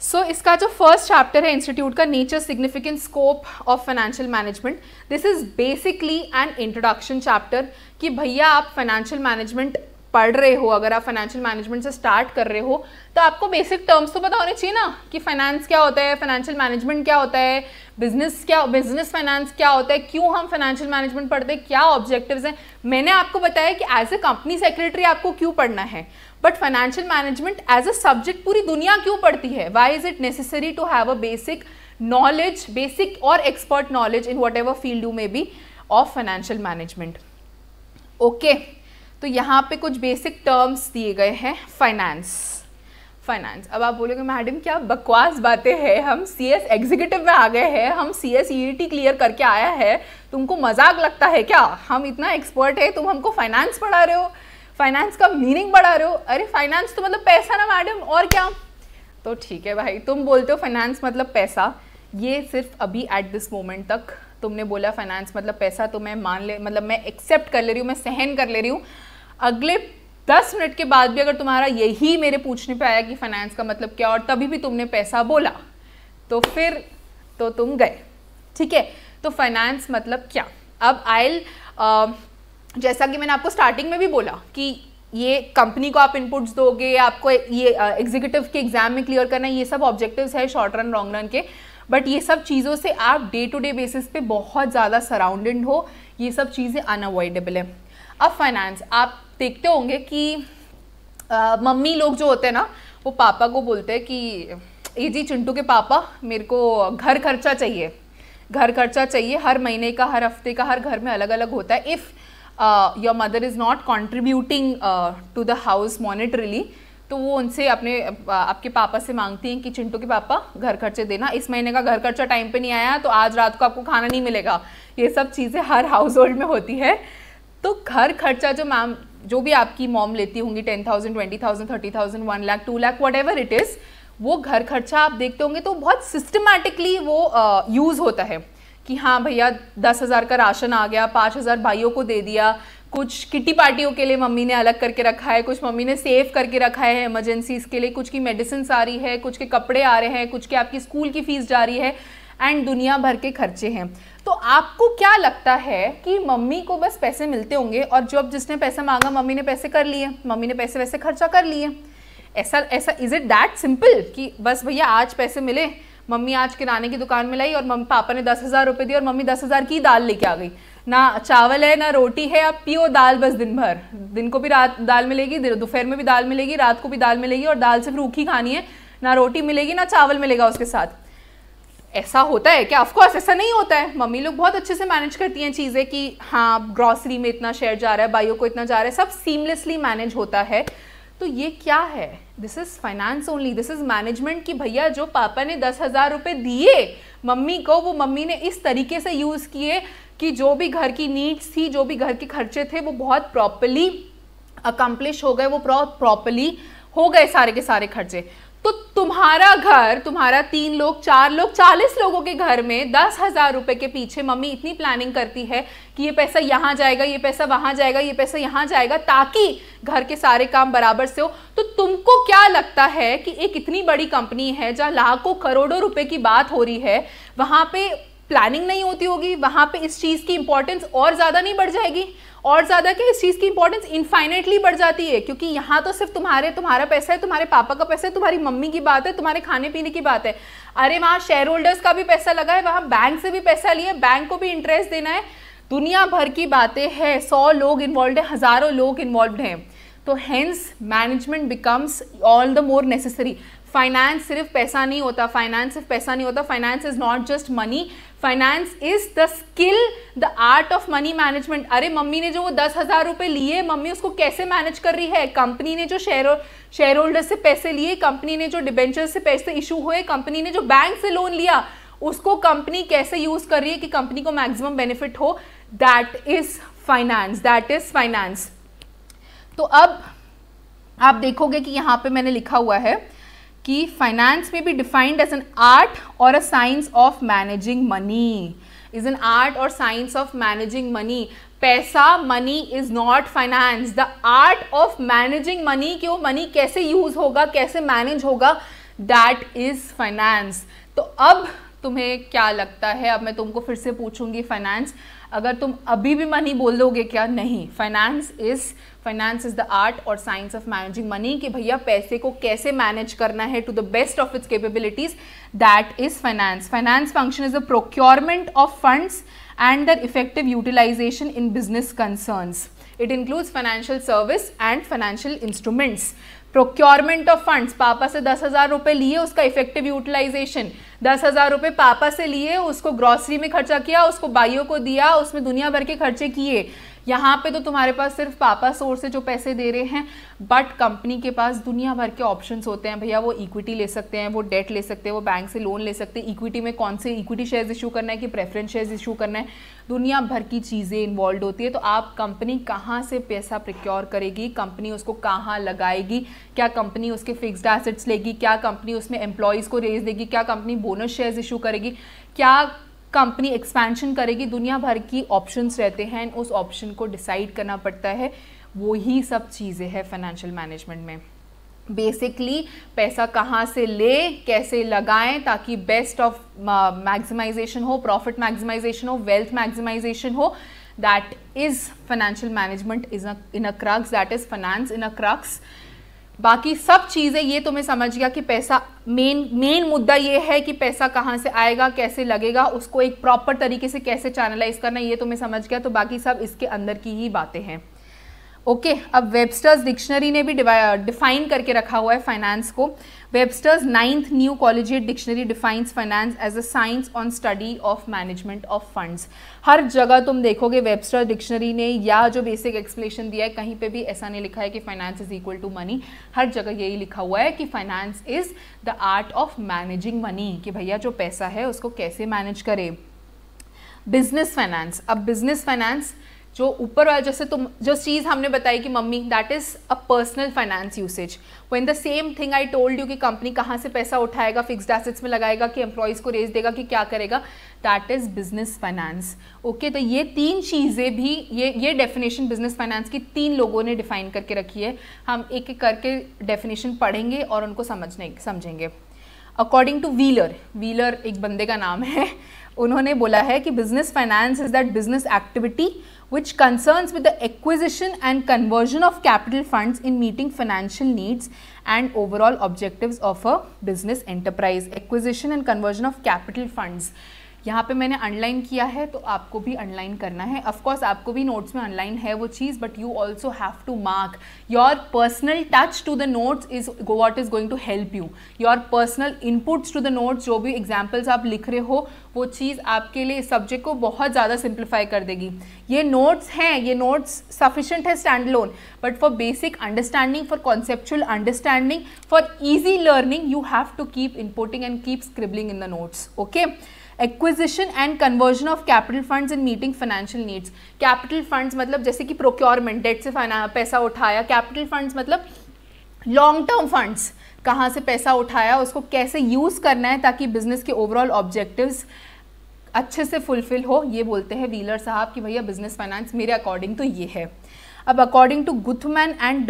so इसका जो फर्स्ट चैप्टर है इंस्टीट्यूट का, nature, significant, scope of financial management, this is basically an introduction chapter कि भैया आप फाइनेंशियल मैनेजमेंट पढ़ रहे हो, अगर आप फाइनेंशियल मैनेजमेंट से स्टार्ट कर रहे हो तो आपको बेसिक टर्म्स तो पता होने चाहिए ना, कि फाइनेंस क्या होता है, फाइनेंशियल मैनेजमेंट क्या होता है, बिजनेस फाइनेंस क्या होता है, क्यों हम फाइनेंशियल मैनेजमेंट पढ़ते हैं, क्या ऑब्जेक्टिव्स हैं। मैंने आपको बताया कि एज ए कंपनी सेक्रेटरी आपको क्यों पढ़ना है, but financial management as a subject पूरी दुनिया क्यों पढ़ती है, why is it necessary to have a basic knowledge, basic और expert knowledge in whatever field you may be of financial management. Okay, तो यहाँ पे कुछ बेसिक टर्म्स दिए गए हैं। फाइनेंस, अब आप बोलोगे मैडम क्या बकवास बातें हैं, हम CS एग्जीक्यूटिव में आ गए हैं, हम CSEET क्लियर करके आया है, तुमको मजाक लगता है क्या, हम इतना एक्सपर्ट है, तुम हमको फाइनेंस पढ़ा रहे हो, फाइनेंस का मीनिंग पढ़ा रहे हो। अरे फाइनेंस तो मतलब पैसा ना मैडम, और क्या। तो ठीक है भाई, तुम बोलते हो फाइनेंस मतलब पैसा, ये सिर्फ अभी एट दिस मोमेंट तक तुमने बोला फाइनेंस मतलब पैसा, तो मैं मान ले, मतलब मैं एक्सेप्ट कर ले रही हूँ, मैं सहन कर ले रही हूँ। अगले 10 मिनट के बाद भी अगर तुम्हारा यही मेरे पूछने पे आया कि फाइनेंस का मतलब क्या, और तभी भी तुमने पैसा बोला, तो फिर तो तुम गए। ठीक है, तो फाइनेंस मतलब क्या। अब जैसा कि मैंने आपको स्टार्टिंग में भी बोला कि ये कंपनी को आप इनपुट्स दोगे, आपको ये एग्जीक्यूटिव के एग्जाम में क्लियर करना है, ये सब ऑब्जेक्टिव्स है शॉर्ट रन, लॉन्ग रन के। बट ये सब चीज़ों से आप डे टू डे बेसिस पे बहुत ज़्यादा सराउंडेड हो, ये सब चीज़ें अनअवॉइडेबल है। अब फाइनेंस, आप देखते होंगे कि मम्मी लोग जो होते हैं ना वो पापा को बोलते हैं कि ए जी चिंटू के पापा मेरे को घर खर्चा चाहिए, घर खर्चा चाहिए, हर महीने का, हर हफ्ते का, हर घर में अलग अलग होता है। If your mother is not contributing to the house monetarily, तो वो उनसे अपने आपके पापा से मांगती हैं कि चिंटू के पापा घर खर्चे देना, इस महीने का घर खर्चा टाइम पे नहीं आया तो आज रात को आपको खाना नहीं मिलेगा। ये सब चीज़ें हर हाउस होल्ड में होती है। तो घर खर्चा जो मैम, जो भी आपकी मॉम लेती होंगी 10,000, 20,000, 30,000, 1 lakh, 2 lakh, whatever it is, वो घर खर्चा आप देखते होंगे तो बहुत सिस्टमेटिकली वो यूज़ होता है कि हाँ भैया 10,000 का राशन आ गया, 5,000 भाइयों को दे दिया, कुछ किटी पार्टियों के लिए मम्मी ने अलग करके रखा है, कुछ मम्मी ने सेव करके रखा है इमरजेंसीज के लिए, कुछ की मेडिसिन आ रही है, कुछ के कपड़े आ रहे हैं, कुछ के आपकी स्कूल की फ़ीस जा रही है, एंड दुनिया भर के खर्चे हैं। तो आपको क्या लगता है कि मम्मी को बस पैसे मिलते होंगे और जब जिसने पैसा मांगा मम्मी ने पैसे कर लिए, मम्मी ने पैसे वैसे खर्चा कर लिए? ऐसा इज़ इट दैट सिंपल कि बस भैया आज पैसे मिले, मम्मी आज किराने की दुकान में लाई और मम्मी पापा ने 10,000 रुपये दिए और मम्मी 10,000 की दाल लेके आ गई, ना चावल है ना रोटी है, आप पियो दाल बस दिन भर, दिन को भी रात दाल मिलेगी, दोपहर में भी दाल मिलेगी, रात को भी दाल मिलेगी, और दाल सिर्फ रूखी खानी है, ना रोटी मिलेगी ना चावल मिलेगा उसके साथ। ऐसा होता है क्या? ऑफकोर्स ऐसा नहीं होता है। मम्मी लोग बहुत अच्छे से मैनेज करती हैं चीज़ें कि हाँ ग्रॉसरी में इतना शेयर जा रहा है, भाइयों को इतना जा रहा है, सब सीमलेसली मैनेज होता है। तो ये क्या है? This is finance only, this is management कि भैया जो पापा ने 10,000 रुपये दिए मम्मी को, वो मम्मी ने इस तरीके से यूज़ किए कि जो भी घर की नीड्स थी, जो भी घर के खर्चे थे, वो बहुत प्रॉपर्ली अकम्प्लिश हो गए, वो प्रॉपर्ली हो गए सारे के सारे खर्चे। तो तुम्हारा घर, तुम्हारा 3 लोग, 4 लोग, 40 लोगों के घर में 10,000 रुपये के पीछे मम्मी इतनी प्लानिंग करती है कि ये पैसा यहाँ जाएगा, ये पैसा वहाँ जाएगा, ये पैसा यहाँ जाएगा, ताकि घर के सारे काम बराबर से हो। तो तुमको क्या लगता है कि एक इतनी बड़ी कंपनी है जहाँ लाखों करोड़ों रुपए की बात हो रही है, वहाँ पे प्लानिंग नहीं होती होगी? वहाँ पे इस चीज़ की इंपॉर्टेंस और ज़्यादा नहीं बढ़ जाएगी? और ज़्यादा क्या, इस चीज़ की इंपॉर्टेंस इनफाइनेटली बढ़ जाती है, क्योंकि यहाँ तो सिर्फ तुम्हारा पैसा है, तुम्हारे पापा का पैसा है, तुम्हारी मम्मी की बात है, तुम्हारे खाने पीने की बात है। अरे वहाँ शेयर होल्डर्स का भी पैसा लगा है, वहाँ बैंक से भी पैसा लिया, बैंक को भी इंटरेस्ट देना है, दुनिया भर की बातें हैं, 100 लोग इन्वॉल्व हैं, हज़ारों लोग इन्वॉल्व हैं। तो hence management becomes all the more necessary. Finance सिर्फ पैसा नहीं होता, फाइनेंस सिर्फ पैसा नहीं होता, finance is not just money, finance is the skill, the art of money management. अरे मम्मी ने जो वो 10,000 रुपये लिए, मम्मी उसको कैसे मैनेज कर रही है, कंपनी ने जो शेयर होल्डर से पैसे लिए, कंपनी ने जो डिबेंचर से पैसे इशू हुए, कंपनी ने जो बैंक से लोन लिया, उसको कंपनी कैसे यूज़ कर रही है कि कंपनी को मैक्सिमम बेनिफिट हो। That is finance, that is finance. तो अब आप देखोगे कि यहाँ पे मैंने लिखा हुआ है कि फाइनेंस में भी डिफाइंड एज एन आर्ट और a science of managing money, is an art और साइंस ऑफ मैनेजिंग मनी। पैसा, money is not finance, the art of managing money, कि वो मनी कैसे यूज़ होगा, कैसे मैनेज होगा, दैट इज़ फाइनेंस। तो अब तुम्हें क्या लगता है? अब मैं तुमको फिर से पूछूंगी फाइनेंस, अगर तुम अभी भी मनी बोल दोगे क्या? नहीं। फाइनेंस इज़ द आर्ट और साइंस ऑफ मैनेजिंग मनी, कि भैया पैसे को कैसे मैनेज करना है to the best of its capabilities, that is finance. Finance function is the procurement of funds and their effective utilisation in business concerns. It includes financial service and financial instruments. Procurement of funds, papa से 10,000 रुपये लिए, उसका इफेक्टिव यूटिलाइजेशन, 10,000 रुपये पापा से लिए, उसको ग्रॉसरी में खर्चा किया, उसको भाइयों को दिया, उसमें दुनिया भर के खर्चे किए। यहाँ पे तो तुम्हारे पास सिर्फ पापा सोर्स से जो पैसे दे रहे हैं, बट कंपनी के पास दुनिया भर के ऑप्शंस होते हैं। भैया वो इक्विटी ले सकते हैं, वो डेट ले सकते हैं, वो बैंक से लोन ले सकते हैं, इक्विटी में कौन से इक्विटी शेयर्स इशू करना है कि प्रेफरेंस शेयर्स इशू करना है, दुनिया भर की चीज़ें इन्वॉल्व होती है। तो आप कंपनी कहाँ से पैसा प्रिक्योर करेगी, कंपनी उसको कहाँ लगाएगी, क्या कंपनी उसके फिक्स्ड एसेट्स लेगी, क्या कंपनी उसमें एम्प्लॉयज़ को रेज देगी, क्या कंपनी बोनस शेयर्स इशू करेगी, क्या कंपनी एक्सपेंशन करेगी, दुनिया भर की ऑप्शंस रहते हैं, उस ऑप्शन को डिसाइड करना पड़ता है। वो ही सब चीज़ें हैं फाइनेंशियल मैनेजमेंट में। बेसिकली पैसा कहाँ से ले, कैसे लगाएं ताकि बेस्ट ऑफ मैक्सिमाइजेशन हो, प्रॉफिट मैक्सिमाइजेशन हो, वेल्थ मैक्सिमाइजेशन हो, that is financial management is in a crux, that is finance in a crux. बाकी सब चीज़ें ये तुम्हें समझ गया कि पैसा, मेन मुद्दा ये है कि पैसा कहाँ से आएगा, कैसे लगेगा, उसको एक प्रॉपर तरीके से कैसे चैनलाइज करना, ये तुम्हें समझ गया। तो बाकी सब इसके अंदर की ही बातें हैं। ओके अब वेबस्टर्स डिक्शनरी ने भी डिफाइन करके रखा हुआ है फाइनेंस को. Webster's 9th new collegiate dictionary defines finance as a science on study of management of funds. हर जगह तुम देखोगे वेबस्टर्स डिक्शनरी ने या जो बेसिक एक्सप्लेनेशन दिया है कहीं पे भी ऐसा नहीं लिखा है कि finance is equal to money. हर जगह यही लिखा हुआ है कि finance is the art of managing money, कि भैया जो पैसा है उसको कैसे मैनेज करे. बिजनेस फाइनेंस, अब बिजनेस फाइनेंस जो ऊपर वाला जैसे तुम जो चीज़ हमने बताई कि mummy that is a personal finance usage. When the same thing I told you कि कंपनी कहाँ से पैसा उठाएगा, फिक्स्ड एसेट्स में लगाएगा कि एम्प्लॉयज़ को रेज देगा कि क्या करेगा, that is business finance. Okay तो ये तीन चीज़ें भी ये डेफिनेशन बिजनेस फाइनेंस की तीन लोगों ने डिफाइन करके रखी है. हम एक एक करके डेफिनेशन पढ़ेंगे और उनको समझेंगे. अकॉर्डिंग टू व्हीलर, व्हीलर एक बंदे का नाम है, उन्होंने बोला है कि business finance is that business activity which concerns with the acquisition and conversion of capital funds in meeting financial needs and overall objectives of a business enterprise. Acquisition and conversion of capital funds. यहाँ पे मैंने अनलाइन किया है तो आपको भी अनलाइन करना है. ऑफ कोर्स आपको भी नोट्स में अनलाइन है वो चीज़, but you also have to mark your personal touch to the notes is what is going to help you. Your personal inputs to the notes, जो भी एग्जाम्पल्स आप लिख रहे हो वो चीज़ आपके लिए सब्जेक्ट को बहुत ज़्यादा सिंप्लीफाई कर देगी. ये नोट्स हैं, ये नोट्स सफिशेंट है stand alone, but for basic understanding, for conceptual understanding, for easy learning you have to keep inputting and keep scribbling in the notes. Okay acquisition and conversion of capital funds in meeting financial needs. Capital funds मतलब जैसे कि प्रोक्योरमेंट, डेट से पैसा उठाया. कैपिटल फंड्स मतलब लॉन्ग टर्म फंड्स, कहाँ से पैसा उठाया, उसको कैसे यूज़ करना है ताकि बिजनेस के ओवरऑल ऑब्जेक्टिव्स अच्छे से फुलफिल हो. ये बोलते हैं व्हीलर साहब कि भैया बिजनेस फाइनेंस मेरे अकॉर्डिंग तो ये है. अब according to Guthmann and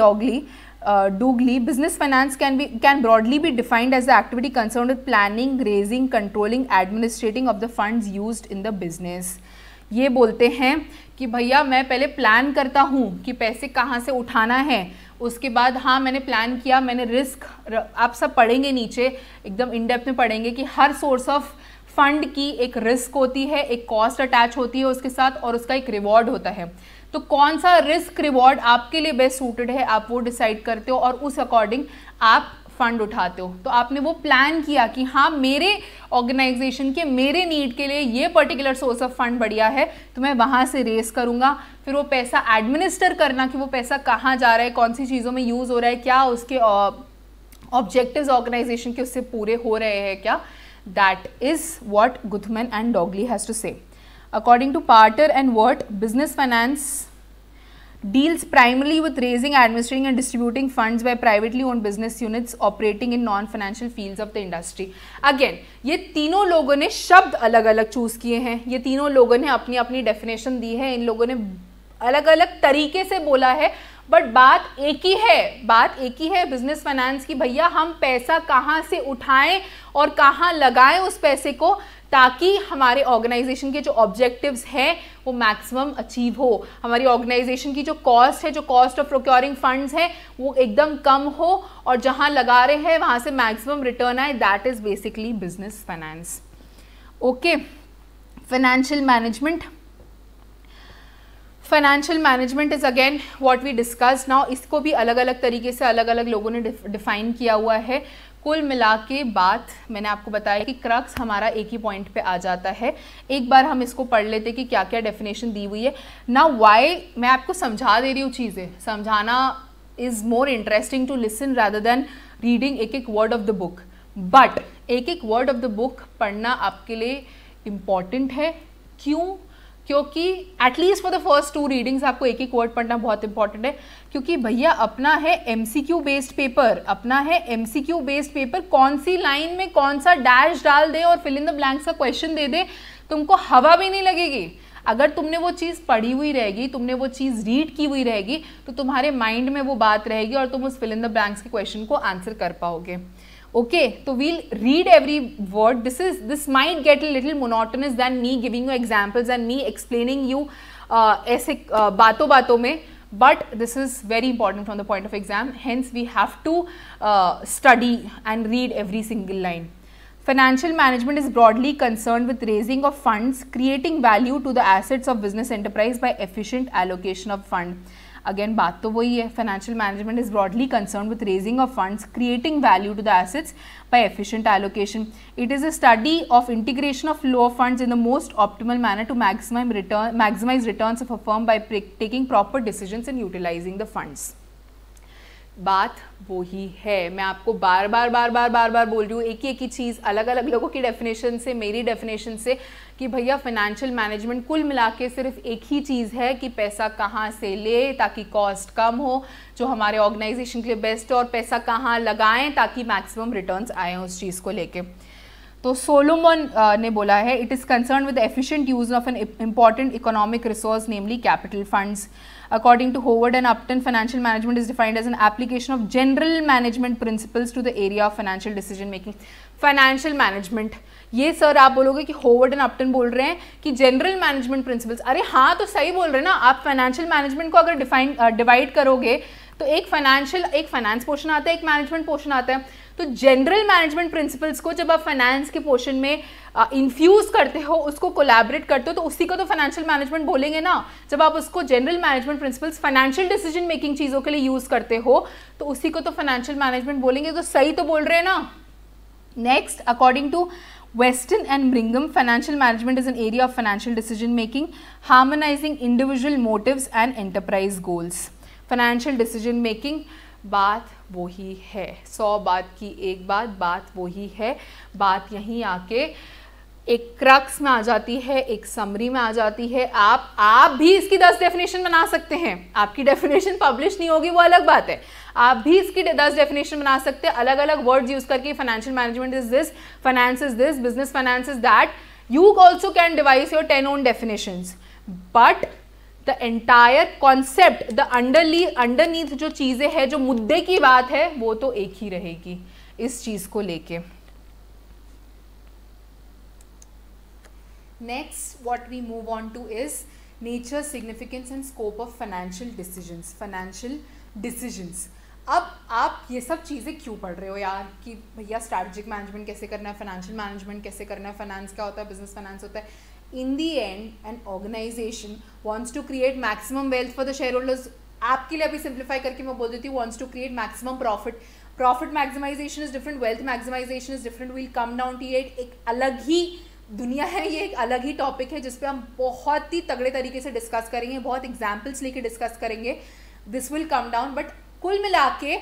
Dougall, business finance can broadly be defined as the activity concern with planning, raising, controlling, administrating of the funds used in the business. ये बोलते हैं कि भैया मैं पहले प्लान करता हूँ कि पैसे कहाँ से उठाना है, उसके बाद हाँ मैंने प्लान किया, मैंने रिस्क, आप सब पढ़ेंगे नीचे एकदम इन डेप्थ में पढ़ेंगे कि हर सोर्स ऑफ फंड की एक रिस्क होती है, एक कॉस्ट अटैच होती है उसके साथ और उसका एक रिवॉर्ड होता है. तो कौन सा रिस्क रिवॉर्ड आपके लिए बेस्ट सूटेड है आप वो डिसाइड करते हो और उस अकॉर्डिंग आप फंड उठाते हो. तो आपने वो प्लान किया कि हाँ मेरे ऑर्गेनाइजेशन के मेरे नीड के लिए ये पर्टिकुलर सोर्स ऑफ फंड बढ़िया है तो मैं वहाँ से रेस करूँगा. फिर वो पैसा एडमिनिस्टर करना कि वो पैसा कहाँ जा रहा है, कौन सी चीज़ों में यूज़ हो रहा है, क्या उसके ऑब्जेक्टिव्स ऑर्गेनाइजेशन के उससे पूरे हो रहे हैं क्या. That is what Guthmann and Dougall has to say. According to Parter and Wirt, business finance deals primarily with raising, administering and distributing funds by privately owned business units operating in non-financial fields of the industry. Again, ये तीनों लोगों ने शब्द अलग अलग चूज़ किए हैं, ये तीनों लोगों ने अपनी अपनी definition दी है, इन लोगों ने अलग अलग तरीके से बोला है बट बात एक ही है. बात एक ही है बिजनेस फाइनेंस की, भैया हम पैसा कहाँ से उठाएं और कहाँ लगाएं उस पैसे को ताकि हमारे ऑर्गेनाइजेशन के जो ऑब्जेक्टिव्स हैं वो मैक्सिमम अचीव हो. हमारी ऑर्गेनाइजेशन की जो कॉस्ट है, जो कॉस्ट ऑफ प्रोक्योरिंग फंड्स है वो एकदम कम हो और जहाँ लगा रहे हैं वहाँ से मैक्सिमम रिटर्न आए. That is basically business finance. Okay financial management. Financial management is again what we discuss now. इसको भी अलग अलग तरीके से अलग अलग लोगों ने डिफाइन किया हुआ है. कुल मिला के बात मैंने आपको बताया कि क्रक्स हमारा एक ही पॉइंट पे आ जाता है. एक बार हम इसको पढ़ लेते कि क्या क्या डेफिनेशन दी हुई है ना. वाई मैं आपको समझा दे रही हूँ, चीज़ें समझाना is more interesting to listen rather than reading एक एक word of the book. But एक एक वर्ड ऑफ द बुक पढ़ना आपके लिए इम्पॉर्टेंट है. क्यों? क्योंकि at least for the first two readings आपको एक एक वर्ड पढ़ना बहुत इंपॉर्टेंट है. क्योंकि भैया अपना है एमसीक्यू बेस्ड पेपर, अपना है एमसीक्यू बेस्ड पेपर. कौन सी लाइन में कौन सा डैश डाल दे और फिल इन द ब्लैंक्स का क्वेश्चन दे दे, तुमको हवा भी नहीं लगेगी. अगर तुमने वो चीज़ पढ़ी हुई रहेगी, तुमने वो चीज़ रीड की हुई रहेगी तो तुम्हारे माइंड में वो बात रहेगी और तुम उस फिल इन द ब्लैंक्स के क्वेश्चन को आंसर कर पाओगे. Okay, so we'll read every word. This might get a little monotonous than me giving you examples and me explaining you ऐसे बातों में, but this is very important from the point of exam. Hence, we have to study and read every single line. Financial management is broadly concerned with raising of funds, creating value to the assets of business enterprise by efficient allocation of fund. Again बात तो वही है, financial management is broadly concern with raising of funds, creating value to the assets by efficient allocation. It is a study of integration of low funds in the most optimal manner to maximise returns of a firm by taking proper decisions and utilising the funds. बात वो ही है, मैं आपको बार बार बार बार बार बार बोल रही हूँ एक ही चीज़ अलग अलग लोगों की डेफिनेशन से, मेरी डेफिनेशन से, कि भैया फाइनेंशियल मैनेजमेंट कुल मिला के सिर्फ एक ही चीज़ है कि पैसा कहाँ से ले ताकि कॉस्ट कम हो, जो हमारे ऑर्गेनाइजेशन के लिए बेस्ट हो, और पैसा कहाँ लगाएं ताकि मैक्सिमम रिटर्न्स आएँ उस चीज़ को लेके. तो सोलोमन ने बोला है it is concern with efficient use of an important economic resource namely capital funds. According to Howard and Upton, financial management is defined as an application of general management principles to the area of financial decision making. Financial management, ये सर आप बोलोगे कि Howard and Upton बोल रहे हैं कि general management principles. अरे हाँ तो सही बोल रहे हैं ना आप. financial management को अगर divide करोगे तो एक financial, एक finance portion आता है, एक management portion आता है. तो जनरल मैनेजमेंट प्रिंसिपल्स को जब आप फाइनेंस के पोर्शन में इन्फ्यूज़ करते हो, उसको कोलैबोरेट करते हो, तो उसी को तो फाइनेंशियल मैनेजमेंट बोलेंगे ना. जब आप उसको general management principles financial decision making चीज़ों के लिए यूज़ करते हो तो उसी को तो फाइनेंशियल मैनेजमेंट बोलेंगे. तो सही तो बोल रहे हैं ना. Next, according to Weston and Brigham, financial management is an area of financial decision making harmonizing individual motives and enterprise goals. Financial decision making, बात वो ही है, 100 बात की एक बात, बात वो ही है. बात यहीं आके एक क्रक्स में आ जाती है, एक समरी में आ जाती है. आप भी इसकी 10 डेफिनेशन बना सकते हैं. आपकी डेफिनेशन पब्लिश नहीं होगी वो अलग बात है, आप भी इसकी 10 डेफिनेशन बना सकते हैं अलग अलग वर्ड्स यूज़ करके. Financial management is this, finance is this, business finance is that. You also can devise your 10 own definitions, but the entire concept, the underneath जो चीज़ें हैं, जो मुद्दे की बात है, वो तो एक ही रहेगी इस चीज़ को लेके. Next, what we move on to is nature, significance and scope of financial decisions. Financial decisions. अब आप ये सब चीज़ें क्यों पढ़ रहे हो यार, कि भैया स्ट्रैटेजिक मैनेजमेंट कैसे करना है, फाइनेंशियल मैनेजमेंट कैसे करना है, फाइनेंस क्या होता है, बिजनेस फाइनेंस होता है. In the end an organisation wants to create maximum wealth for the share holders. आपके लिए अभी सिंप्लीफाई करके मैं बोल देती हूँ, wants to create maximum profit. Profit maximisation is different, wealth maximisation is different. We'll come down to it. एक अलग ही दुनिया है, ये एक अलग ही टॉपिक है जिस पे हम बहुत ही तगड़े तरीके से डिस्कस करेंगे, बहुत एग्जाम्पल्स लेके डिस्कस करेंगे. This will come down, but कुल मिला के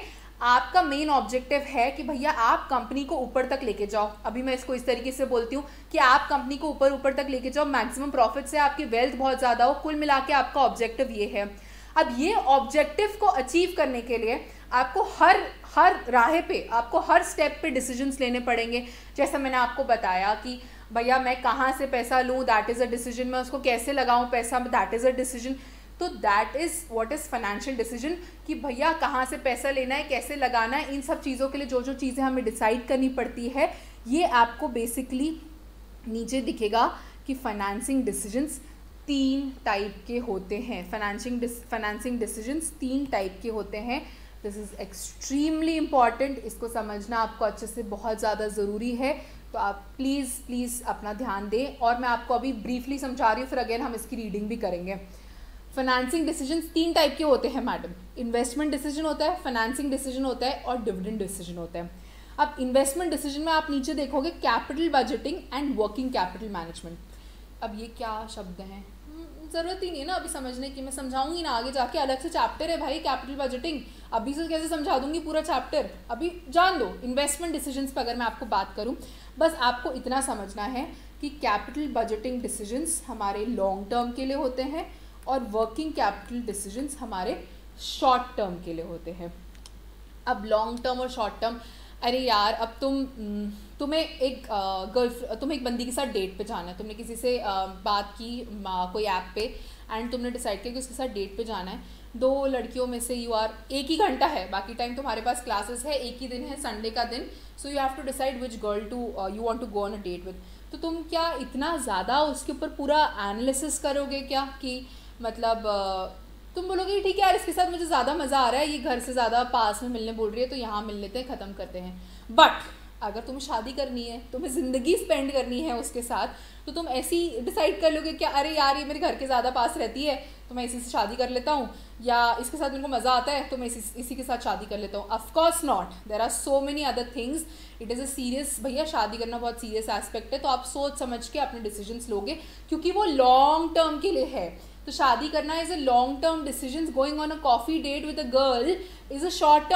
आपका मेन ऑब्जेक्टिव है कि भैया आप कंपनी को ऊपर तक लेके जाओ. अभी मैं इसको इस तरीके से बोलती हूँ कि आप कंपनी को ऊपर ऊपर तक लेके जाओ, मैक्सिमम प्रॉफिट से आपकी वेल्थ बहुत ज़्यादा हो. कुल मिला के आपका ऑब्जेक्टिव ये है. अब ये ऑब्जेक्टिव को अचीव करने के लिए आपको हर राह पे, आपको हर स्टेप पे डिसीजंस लेने पड़ेंगे. जैसा मैंने आपको बताया कि भैया मैं कहाँ से पैसा लूँ, दैट इज़ अ डिसीजन. मैं उसको कैसे लगाऊँ पैसा, दैट इज़ अ डिसीजन. तो that is what is financial decision, कि भैया कहाँ से पैसा लेना है, कैसे लगाना है. इन सब चीज़ों के लिए जो जो चीज़ें हमें डिसाइड करनी पड़ती है, ये आपको बेसिकली नीचे दिखेगा कि फाइनेंसिंग डिसीजंस 3 टाइप के होते हैं. फाइनेंसिंग डिसीजंस 3 टाइप के होते हैं. दिस इज़ एक्सट्रीमली इम्पॉर्टेंट, इसको समझना आपको अच्छे से बहुत ज़्यादा ज़रूरी है. तो आप प्लीज़ अपना ध्यान दें, और मैं आपको अभी ब्रीफली समझा रही हूँ, फिर अगेन हम इसकी रीडिंग भी करेंगे. फाइनेंसिंग डिसीजन 3 टाइप के होते हैं मैडम. इन्वेस्टमेंट डिसीजन होता है, फाइनेंसिंग डिसीजन होता है, और डिविडेंड डिसीजन होता है. अब इन्वेस्टमेंट डिसीजन में आप नीचे देखोगे capital budgeting and working capital management. अब ये क्या शब्द हैं, ज़रूरत ही नहीं है ना अभी समझने की, मैं समझाऊंगी ना आगे जाके. अलग से चैप्टर है भाई कैपिटल बजटिंग, अभी से कैसे समझा दूंगी पूरा चैप्टर, अभी जान दो. इन्वेस्टमेंट डिसीजंस पर अगर मैं आपको बात करूँ, बस आपको इतना समझना है कि कैपिटल बजटिंग डिसीजंस हमारे लॉन्ग टर्म के लिए होते हैं, और वर्किंग कैपिटल डिसीजंस हमारे शॉर्ट टर्म के लिए होते हैं. अब लॉन्ग टर्म और शॉर्ट टर्म, अरे यार अब तुम्हें एक बंदी के साथ डेट पे जाना है, तुमने किसी से बात की कोई ऐप पे, एंड तुमने डिसाइड किया कि उसके साथ डेट पे जाना है. 2 लड़कियों में से यू आर, एक ही घंटा है, बाकी टाइम तुम्हारे पास क्लासेस है, एक ही दिन है संडे का दिन. So you have to decide which girl to you want to go on a date with. तो तुम क्या इतना ज़्यादा उसके ऊपर पूरा एनालिसिस करोगे क्या, कि मतलब तुम बोलोगे ठीक है यार इसके साथ मुझे ज़्यादा मज़ा आ रहा है, ये घर से ज़्यादा पास में मिलने बोल रही है तो यहाँ मिल लेते हैं, ख़त्म करते हैं. बट अगर तुम्हें शादी करनी है, तुम्हें ज़िंदगी स्पेंड करनी है उसके साथ, तो तुम ऐसी डिसाइड कर लोगे कि अरे यार ये मेरे घर के ज़्यादा पास रहती है तो मैं इसी से शादी कर लेता हूँ, या इसके साथ मेरे को मज़ा आता है तो मैं इसी के साथ शादी कर लेता हूँ। Of course not, there are so many other things. It is a serious, भैया शादी करना बहुत सीरियस एस्पेक्ट है, तो आप सोच समझ के अपने डिसीजंस लोगे क्योंकि वो लॉन्ग टर्म के लिए है। तो शादी करना is a long term decision. Going on a coffee date with a girl is a short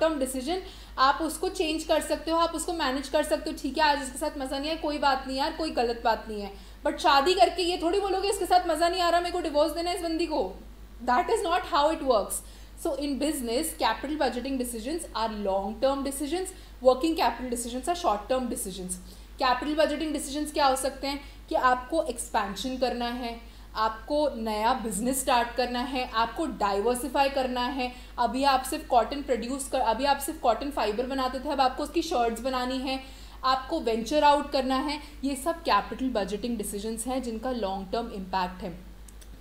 term decision, आप उसको चेंज कर सकते हो, आप उसको मैनेज कर सकते हो। ठीक है आज इसके साथ मज़ा नहीं आया, कोई बात नहीं यार, कोई गलत बात नहीं है। बट शादी करके ये थोड़ी बोलोगे इसके साथ मज़ा नहीं आ रहा, मेरे को डिवोर्स देना है इस बंदी को। That is not how it works. So in business capital budgeting decisions are long term decisions, working capital decisions are short term decisions. Capital budgeting decisions क्या हो सकते हैं कि आपको एक्सपेंशन करना है, आपको नया बिजनेस स्टार्ट करना है, आपको डाइवर्सिफाई करना है। अभी आप सिर्फ कॉटन प्रोड्यूस कर, अभी आप सिर्फ कॉटन फाइबर बनाते थे, अब आपको उसकी शर्ट्स बनानी है, आपको वेंचर आउट करना है। ये सब कैपिटल बजटिंग डिसीजंस हैं जिनका लॉन्ग टर्म इम्पैक्ट है।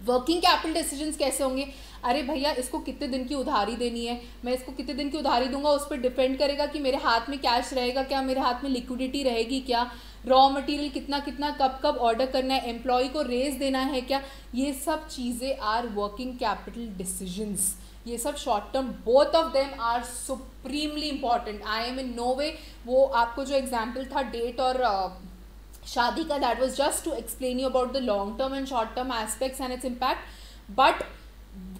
वर्किंग कैपिटल डिसीजंस कैसे होंगे? अरे भैया इसको कितने दिन की उधारी देनी है, मैं इसको कितने दिन की उधारी दूंगा, उस पर डिपेंड करेगा कि मेरे हाथ में कैश रहेगा क्या, मेरे हाथ में लिक्विडिटी रहेगी क्या, रॉ मटेरियल कितना कितना कब कब ऑर्डर करना है, एम्प्लॉय को रेज देना है क्या। ये सब चीज़ें आर वर्किंग कैपिटल डिसीजंस। ये सब short term, both of them are supremely important. I am in no way, वो आपको जो एग्जाम्पल था डेट और शादी का, that was just to explain you about the long term and short term aspects and its impact. But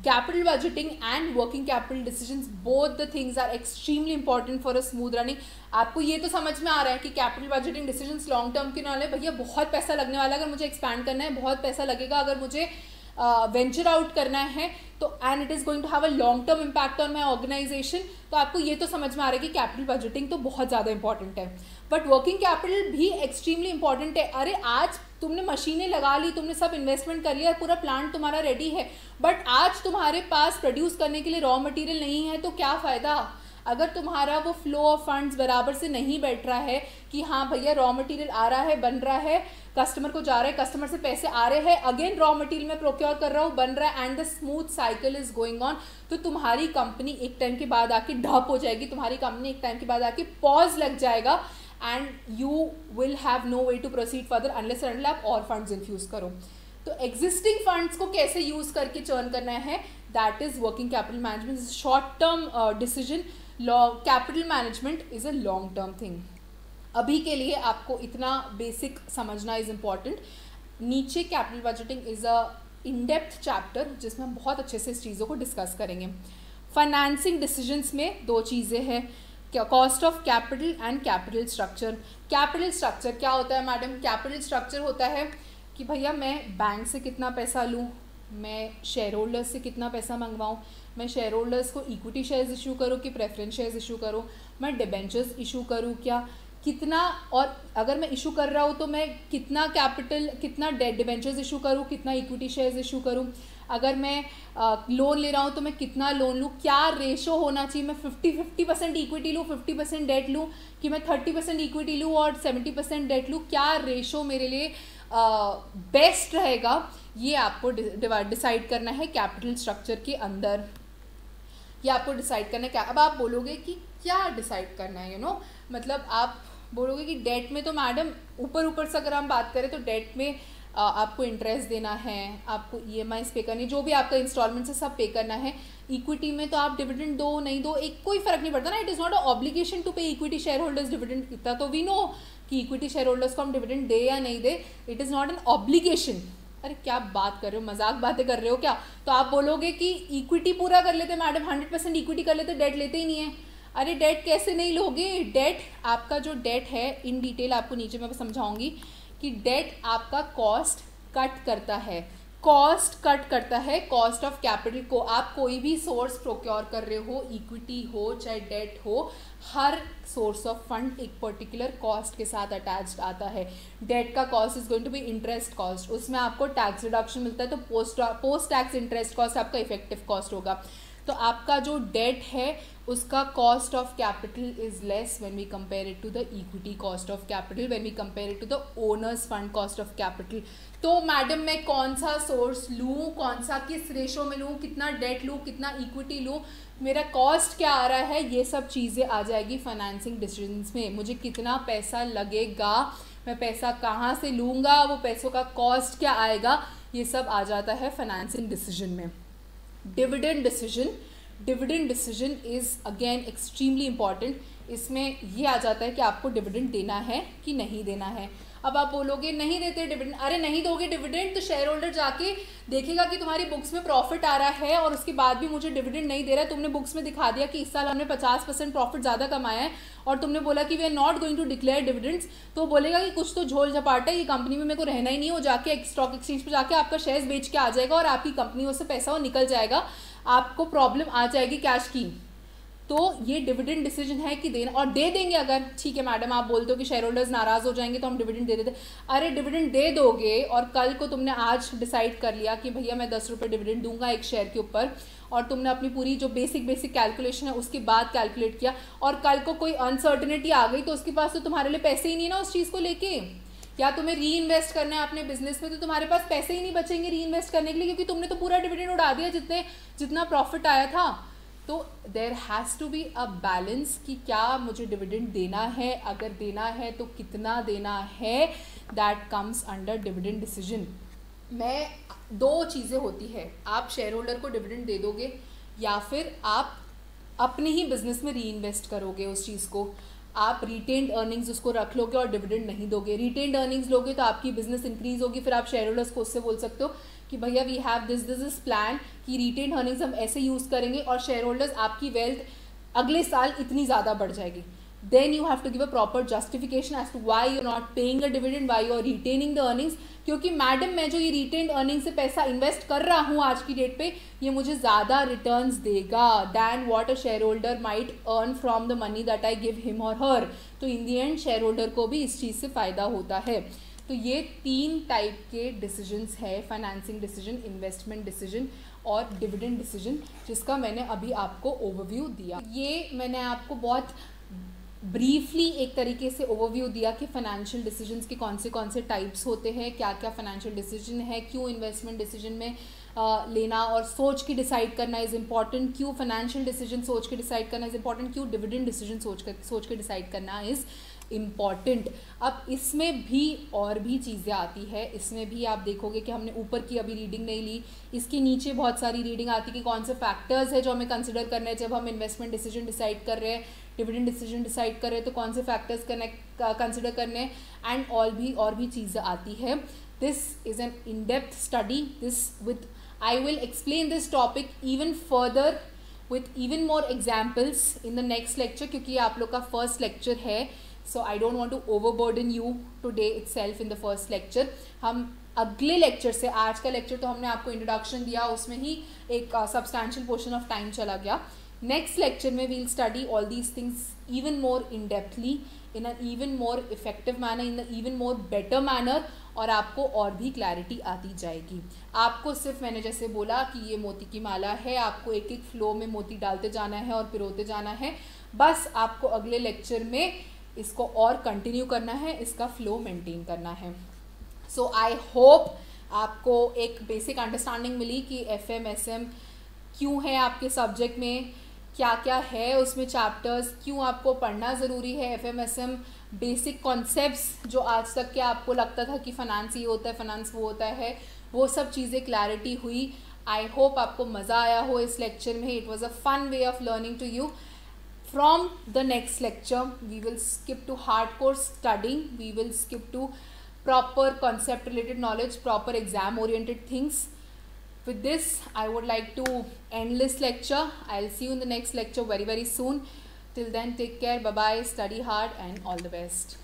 capital budgeting and working capital decisions, both the things are extremely important for a smooth running. आपको ये तो समझ में आ रहा है कि capital budgeting decisions long term के नाले, भैया बहुत पैसा लगने वाला है अगर मुझे एक्सपैंड करना है, बहुत पैसा लगेगा अगर मुझे वेंचर आउट करना है तो, and it is going to have a long term impact on my organisation. तो आपको ये तो समझ में आ रहा है कि कैपिटल बजटिंग तो बहुत ज़्यादा इंपॉर्टेंट है, बट वर्किंग कैपिटल भी एक्सट्रीमली इंपॉर्टेंट है। अरे आज तुमने मशीनें लगा ली, तुमने सब इन्वेस्टमेंट कर लिया, पूरा प्लांट तुम्हारा रेडी है, बट आज तुम्हारे पास प्रोड्यूस करने के लिए रॉ मटेरियल नहीं है तो क्या फ़ायदा। अगर तुम्हारा वो फ्लो ऑफ फंड्स बराबर से नहीं बैठ रहा है कि हाँ भैया रॉ मटेरियल आ रहा है, बन रहा है, कस्टमर को जा रहा है, कस्टमर से पैसे आ रहे हैं, अगेन रॉ मटेरियल मैं प्रोक्योर कर रहा हूँ, बन रहा है, and the smooth cycle is going on, तो तुम्हारी कंपनी एक टाइम के बाद आके ढप हो जाएगी, तुम्हारी कंपनी एक टाइम के बाद आके पॉज लग जाएगा, and you will have no way to proceed further unless and until आप और फंड्स इन्फ्यूज़ करो। तो एग्जिस्टिंग फंड्स को कैसे यूज़ करके चर्न करना है, that is working capital management. Short term decision, capital management is a long term thing. अभी के लिए आपको इतना बेसिक समझना इज़ इम्पॉर्टेंट। नीचे capital budgeting is a in depth chapter जिसमें हम बहुत अच्छे से इस चीज़ों को डिस्कस करेंगे। फाइनेंसिंग डिसीजंस में दो चीज़ें हैं, cost of capital and capital structure. Capital structure क्या होता है मैडम? कैपिटल स्ट्रक्चर होता है कि भैया मैं बैंक से कितना पैसा लूँ, मैं शेयर होल्डर्स से कितना पैसा मंगवाऊँ, मैं शेयर होल्डर्स को इक्विटी शेयर्स इशू करूँ कि प्रेफरेंस शेयर्स इशू करूँ, मैं डिबेंचर्स इशू करूँ क्या, कितना, और अगर मैं इशू कर रहा हूँ तो मैं कितना कैपिटल, कितना डिबेंचर्स इशू करूँ, कितना इक्विटी शेयर्स इशू करूँ, अगर मैं लोन ले रहा हूँ तो मैं कितना लोन लूँ, क्या रेशो होना चाहिए, मैं 50% इक्विटी लूँ, 50% डेट लूँ, कि मैं 30% इक्विटी लूँ और 70% डेट लूँ, क्या रेशो मेरे लिए बेस्ट रहेगा, ये आपको डिसाइड करना है कैपिटल स्ट्रक्चर के अंदर, ये आपको डिसाइड करना है। क्या अब आप बोलोगे कि क्या डिसाइड करना है, यू नो? मतलब आप बोलोगे कि डेट में तो मैडम ऊपर से अगर हम बात करें तो डेट में आपको इंटरेस्ट देना है, आपको EMIs पे करनी, जो भी आपका इंस्टॉलमेंट से सब पे करना है। इक्विटी में तो आप डिविडेंड दो नहीं दो, एक कोई फ़र्क नहीं पड़ता ना, it is not a obligation to pay equity share holders dividend. इतना तो वी नो कि इक्विटी शेयर होल्डर्स को हम डिविडेंड दे या नहीं दे, it is not an obligation. अरे क्या बात कर रहे हो, मजाक बातें कर रहे हो क्या? तो आप बोलोगे कि इक्विटी पूरा कर लेते मैडम, 100% इक्विटी कर लेते, डेट लेते ही नहीं है। अरे डेट कैसे नहीं लोगे? डेट आपका जो डेट है, इन डिटेल आपको नीचे मैं समझाऊंगी कि डेट आपका कॉस्ट कट करता है, कॉस्ट ऑफ कैपिटल को। आप कोई भी सोर्स प्रोक्योर कर रहे हो, इक्विटी हो चाहे डेट हो, हर सोर्स ऑफ फंड एक पर्टिकुलर कॉस्ट के साथ अटैच्ड आता है। डेट का cost is going to be interest cost, उसमें आपको टैक्स रिडक्शन मिलता है तो पोस्ट टैक्स इंटरेस्ट कॉस्ट आपका इफेक्टिव कॉस्ट होगा। तो आपका जो डेट है उसका cost of capital is less when we compare it to the equity cost of capital, when we compare it to the owners fund cost of capital. तो मैडम मैं कौन सा सोर्स लूँ, कौन सा किस रेशो में लूँ, कितना डेट लूँ, कितना इक्विटी लूँ, मेरा कॉस्ट क्या आ रहा है, ये सब चीज़ें आ जाएगी फाइनेंसिंग डिसीजंस में. मुझे कितना पैसा लगेगा, मैं पैसा कहाँ से लूँगा, वो पैसों का कॉस्ट क्या आएगा, ये सब आ जाता है फाइनेंसिंग डिसीजन में. Dividend decision, dividend decision is again extremely important. इसमें ये आ जाता है कि आपको डिविडेंड देना है कि नहीं देना है. अब आप बोलोगे नहीं देते डिविडेंड, अरे नहीं दोगे डिविडेंड तो शेयर होल्डर जाके देखेगा कि तुम्हारी बुक्स में प्रॉफिट आ रहा है और उसके बाद भी मुझे डिविडेंड नहीं दे रहा है. तुमने बुक्स में दिखा दिया कि इस साल हमने 50% प्रॉफिट ज़्यादा कमाया है और तुमने बोला कि we are not going to declare dividends, तो बोलेगा कि कुछ तो झोल झपाटा है, ये कंपनी में मेरे को रहना ही नहीं. हो जाके स्टॉक एक्सचेंज पर जाके आपका शेयर्स बेच के आ जाएगा और आपकी कंपनियों से पैसा वो निकल जाएगा, आपको प्रॉब्लम आ जाएगी कैश की. तो ये डिविडेंड डिसीजन है कि देना, और दे देंगे अगर. ठीक है मैडम आप बोलते हो कि शेयर होल्डर्स नाराज़ हो जाएंगे तो हम डिविडेंड दे देते. अरे डिविडेंड दे दोगे और कल को तुमने आज डिसाइड कर लिया कि भैया मैं 10 रुपये डिविडेंड दूंगा एक शेयर के ऊपर, और तुमने अपनी पूरी जो बेसिक कैलकुलेशन है उसके बाद कैलकुलेट किया, और कल को कोई अनसर्टनिटी आ गई तो उसके पास तो तुम्हारे लिए पैसे ही नहीं ना उस चीज़ को लेके, या तुम्हें री इन्वेस्ट करना है अपने बिजनेस में तो तुम्हारे पास पैसे ही नहीं बचेंगे री इन्वेस्ट करने के लिए, क्योंकि तुमने तो पूरा डिविडेंड उड़ा दिया जितना प्रॉफिट आया था. तो there has to be a balance कि क्या मुझे डिविडेंड देना है, अगर देना है तो कितना देना है, that comes under dividend decision. मैं दो चीज़ें होती है, आप शेयर होल्डर को डिविडेंड दे दोगे या फिर आप अपने ही बिजनेस में री इन्वेस्ट करोगे उस चीज़ को, आप रिटेन्ड अर्निंग्स उसको रख लोगे और डिविडेंड नहीं दोगे. रिटेन्ड अर्निंग्स लोगे तो आपकी बिजनेस इंक्रीज होगी, फिर आप शेयर होल्डर्स को उससे बोल सकते हो कि भैया वी हैव दिस प्लान कि रिटेन्ड अर्निंग्स हम ऐसे यूज़ करेंगे और शेयर होल्डर्स आपकी वेल्थ अगले साल इतनी ज़्यादा बढ़ जाएगी. Then you have to give a proper justification as to why you not paying a dividend, why you are retaining the earnings. क्योंकि मैडम मैं जो ये रिटेन्ड अर्निंग से पैसा इन्वेस्ट कर रहा हूँ आज की डेट पे, ये मुझे ज़्यादा रिटर्न्स देगा than what a share holder might earn from the money that I give him और हर. तो in the end share holder को भी इस चीज़ से फ़ायदा होता है. तो ये 3 टाइप के डिसीजंस है, फाइनेंसिंग डिसीजन, इन्वेस्टमेंट डिसीजन और डिविडेंड डिसीजन, जिसका मैंने अभी आपको ओवरव्यू दिया. ये मैंने आपको बहुत ब्रीफली एक तरीके से ओवरव्यू दिया कि फाइनेंशियल डिसीजंस के कौन से टाइप्स होते हैं, क्या क्या फाइनेंशियल डिसीजन है, क्यों इन्वेस्टमेंट डिसीजन में लेना और सोच के डिसाइड करना इज़ इम्पॉर्टेंट, क्यों फाइनेंशियल डिसीजन सोच के डिसाइड करना इज़ इम्पॉर्टेंट, क्यों डिविडेंड डिसीजन सोच के डिसाइड करना इज़ इम्पॉर्टेंट. अब इसमें भी और भी चीज़ें आती है, इसमें भी आप देखोगे कि हमने ऊपर की अभी रीडिंग नहीं ली, इसके नीचे बहुत सारी रीडिंग आती है कि कौन से फैक्टर्स है जो हमें कंसिडर करना है जब हम इन्वेस्टमेंट डिसीजन डिसाइड कर रहे हैं, डिविडेंड डिसीजन डिसाइड कर रहे हैं तो कौन से फैक्टर्स कंसिडर करने, एंड और भी चीज़ें आती है. This is an in depth study, this with I will explain this topic even further with even more examples in the next lecture, क्योंकि आप लोग का फर्स्ट लेक्चर है. So I don't want to overburden you today itself in the first lecture. हम अगले लेक्चर से, आज का लेक्चर तो हमने आपको इंट्रोडक्शन दिया, उसमें ही एक substantial portion of time चला गया. Next lecture में we'll study all these things even more in depthly, in an even more effective manner, in an even more better manner, और आपको और भी क्लैरिटी आती जाएगी. आपको सिर्फ मैंने जैसे बोला कि ये मोती की माला है, आपको एक एक फ्लो में मोती डालते जाना है और पिरोते जाना है. बस आपको अगले लेक्चर में इसको और कंटिन्यू करना है, इसका फ्लो मेंटेन करना है. सो आई होप आपको एक बेसिक अंडरस्टैंडिंग मिली कि FM SM क्यों है आपके सब्जेक्ट में, क्या क्या है उसमें, चैप्टर्स क्यों आपको पढ़ना ज़रूरी है, FM SM बेसिक कॉन्सेप्ट्स जो आज तक के आपको लगता था कि फाइनेंस ये होता है, फाइनेंस वो होता है, वो सब चीज़ें क्लैरिटी हुई. आई होप आपको मज़ा आया हो इस लेक्चर में. It was a fun way of learning to you. From the next lecture, we will skip to hardcore studying. We will skip to proper concept-related knowledge, proper exam-oriented things. With this, I would like to end this lecture. I'll see you in the next lecture very, very soon. Till then, take care. Bye-bye. Study hard and all the best.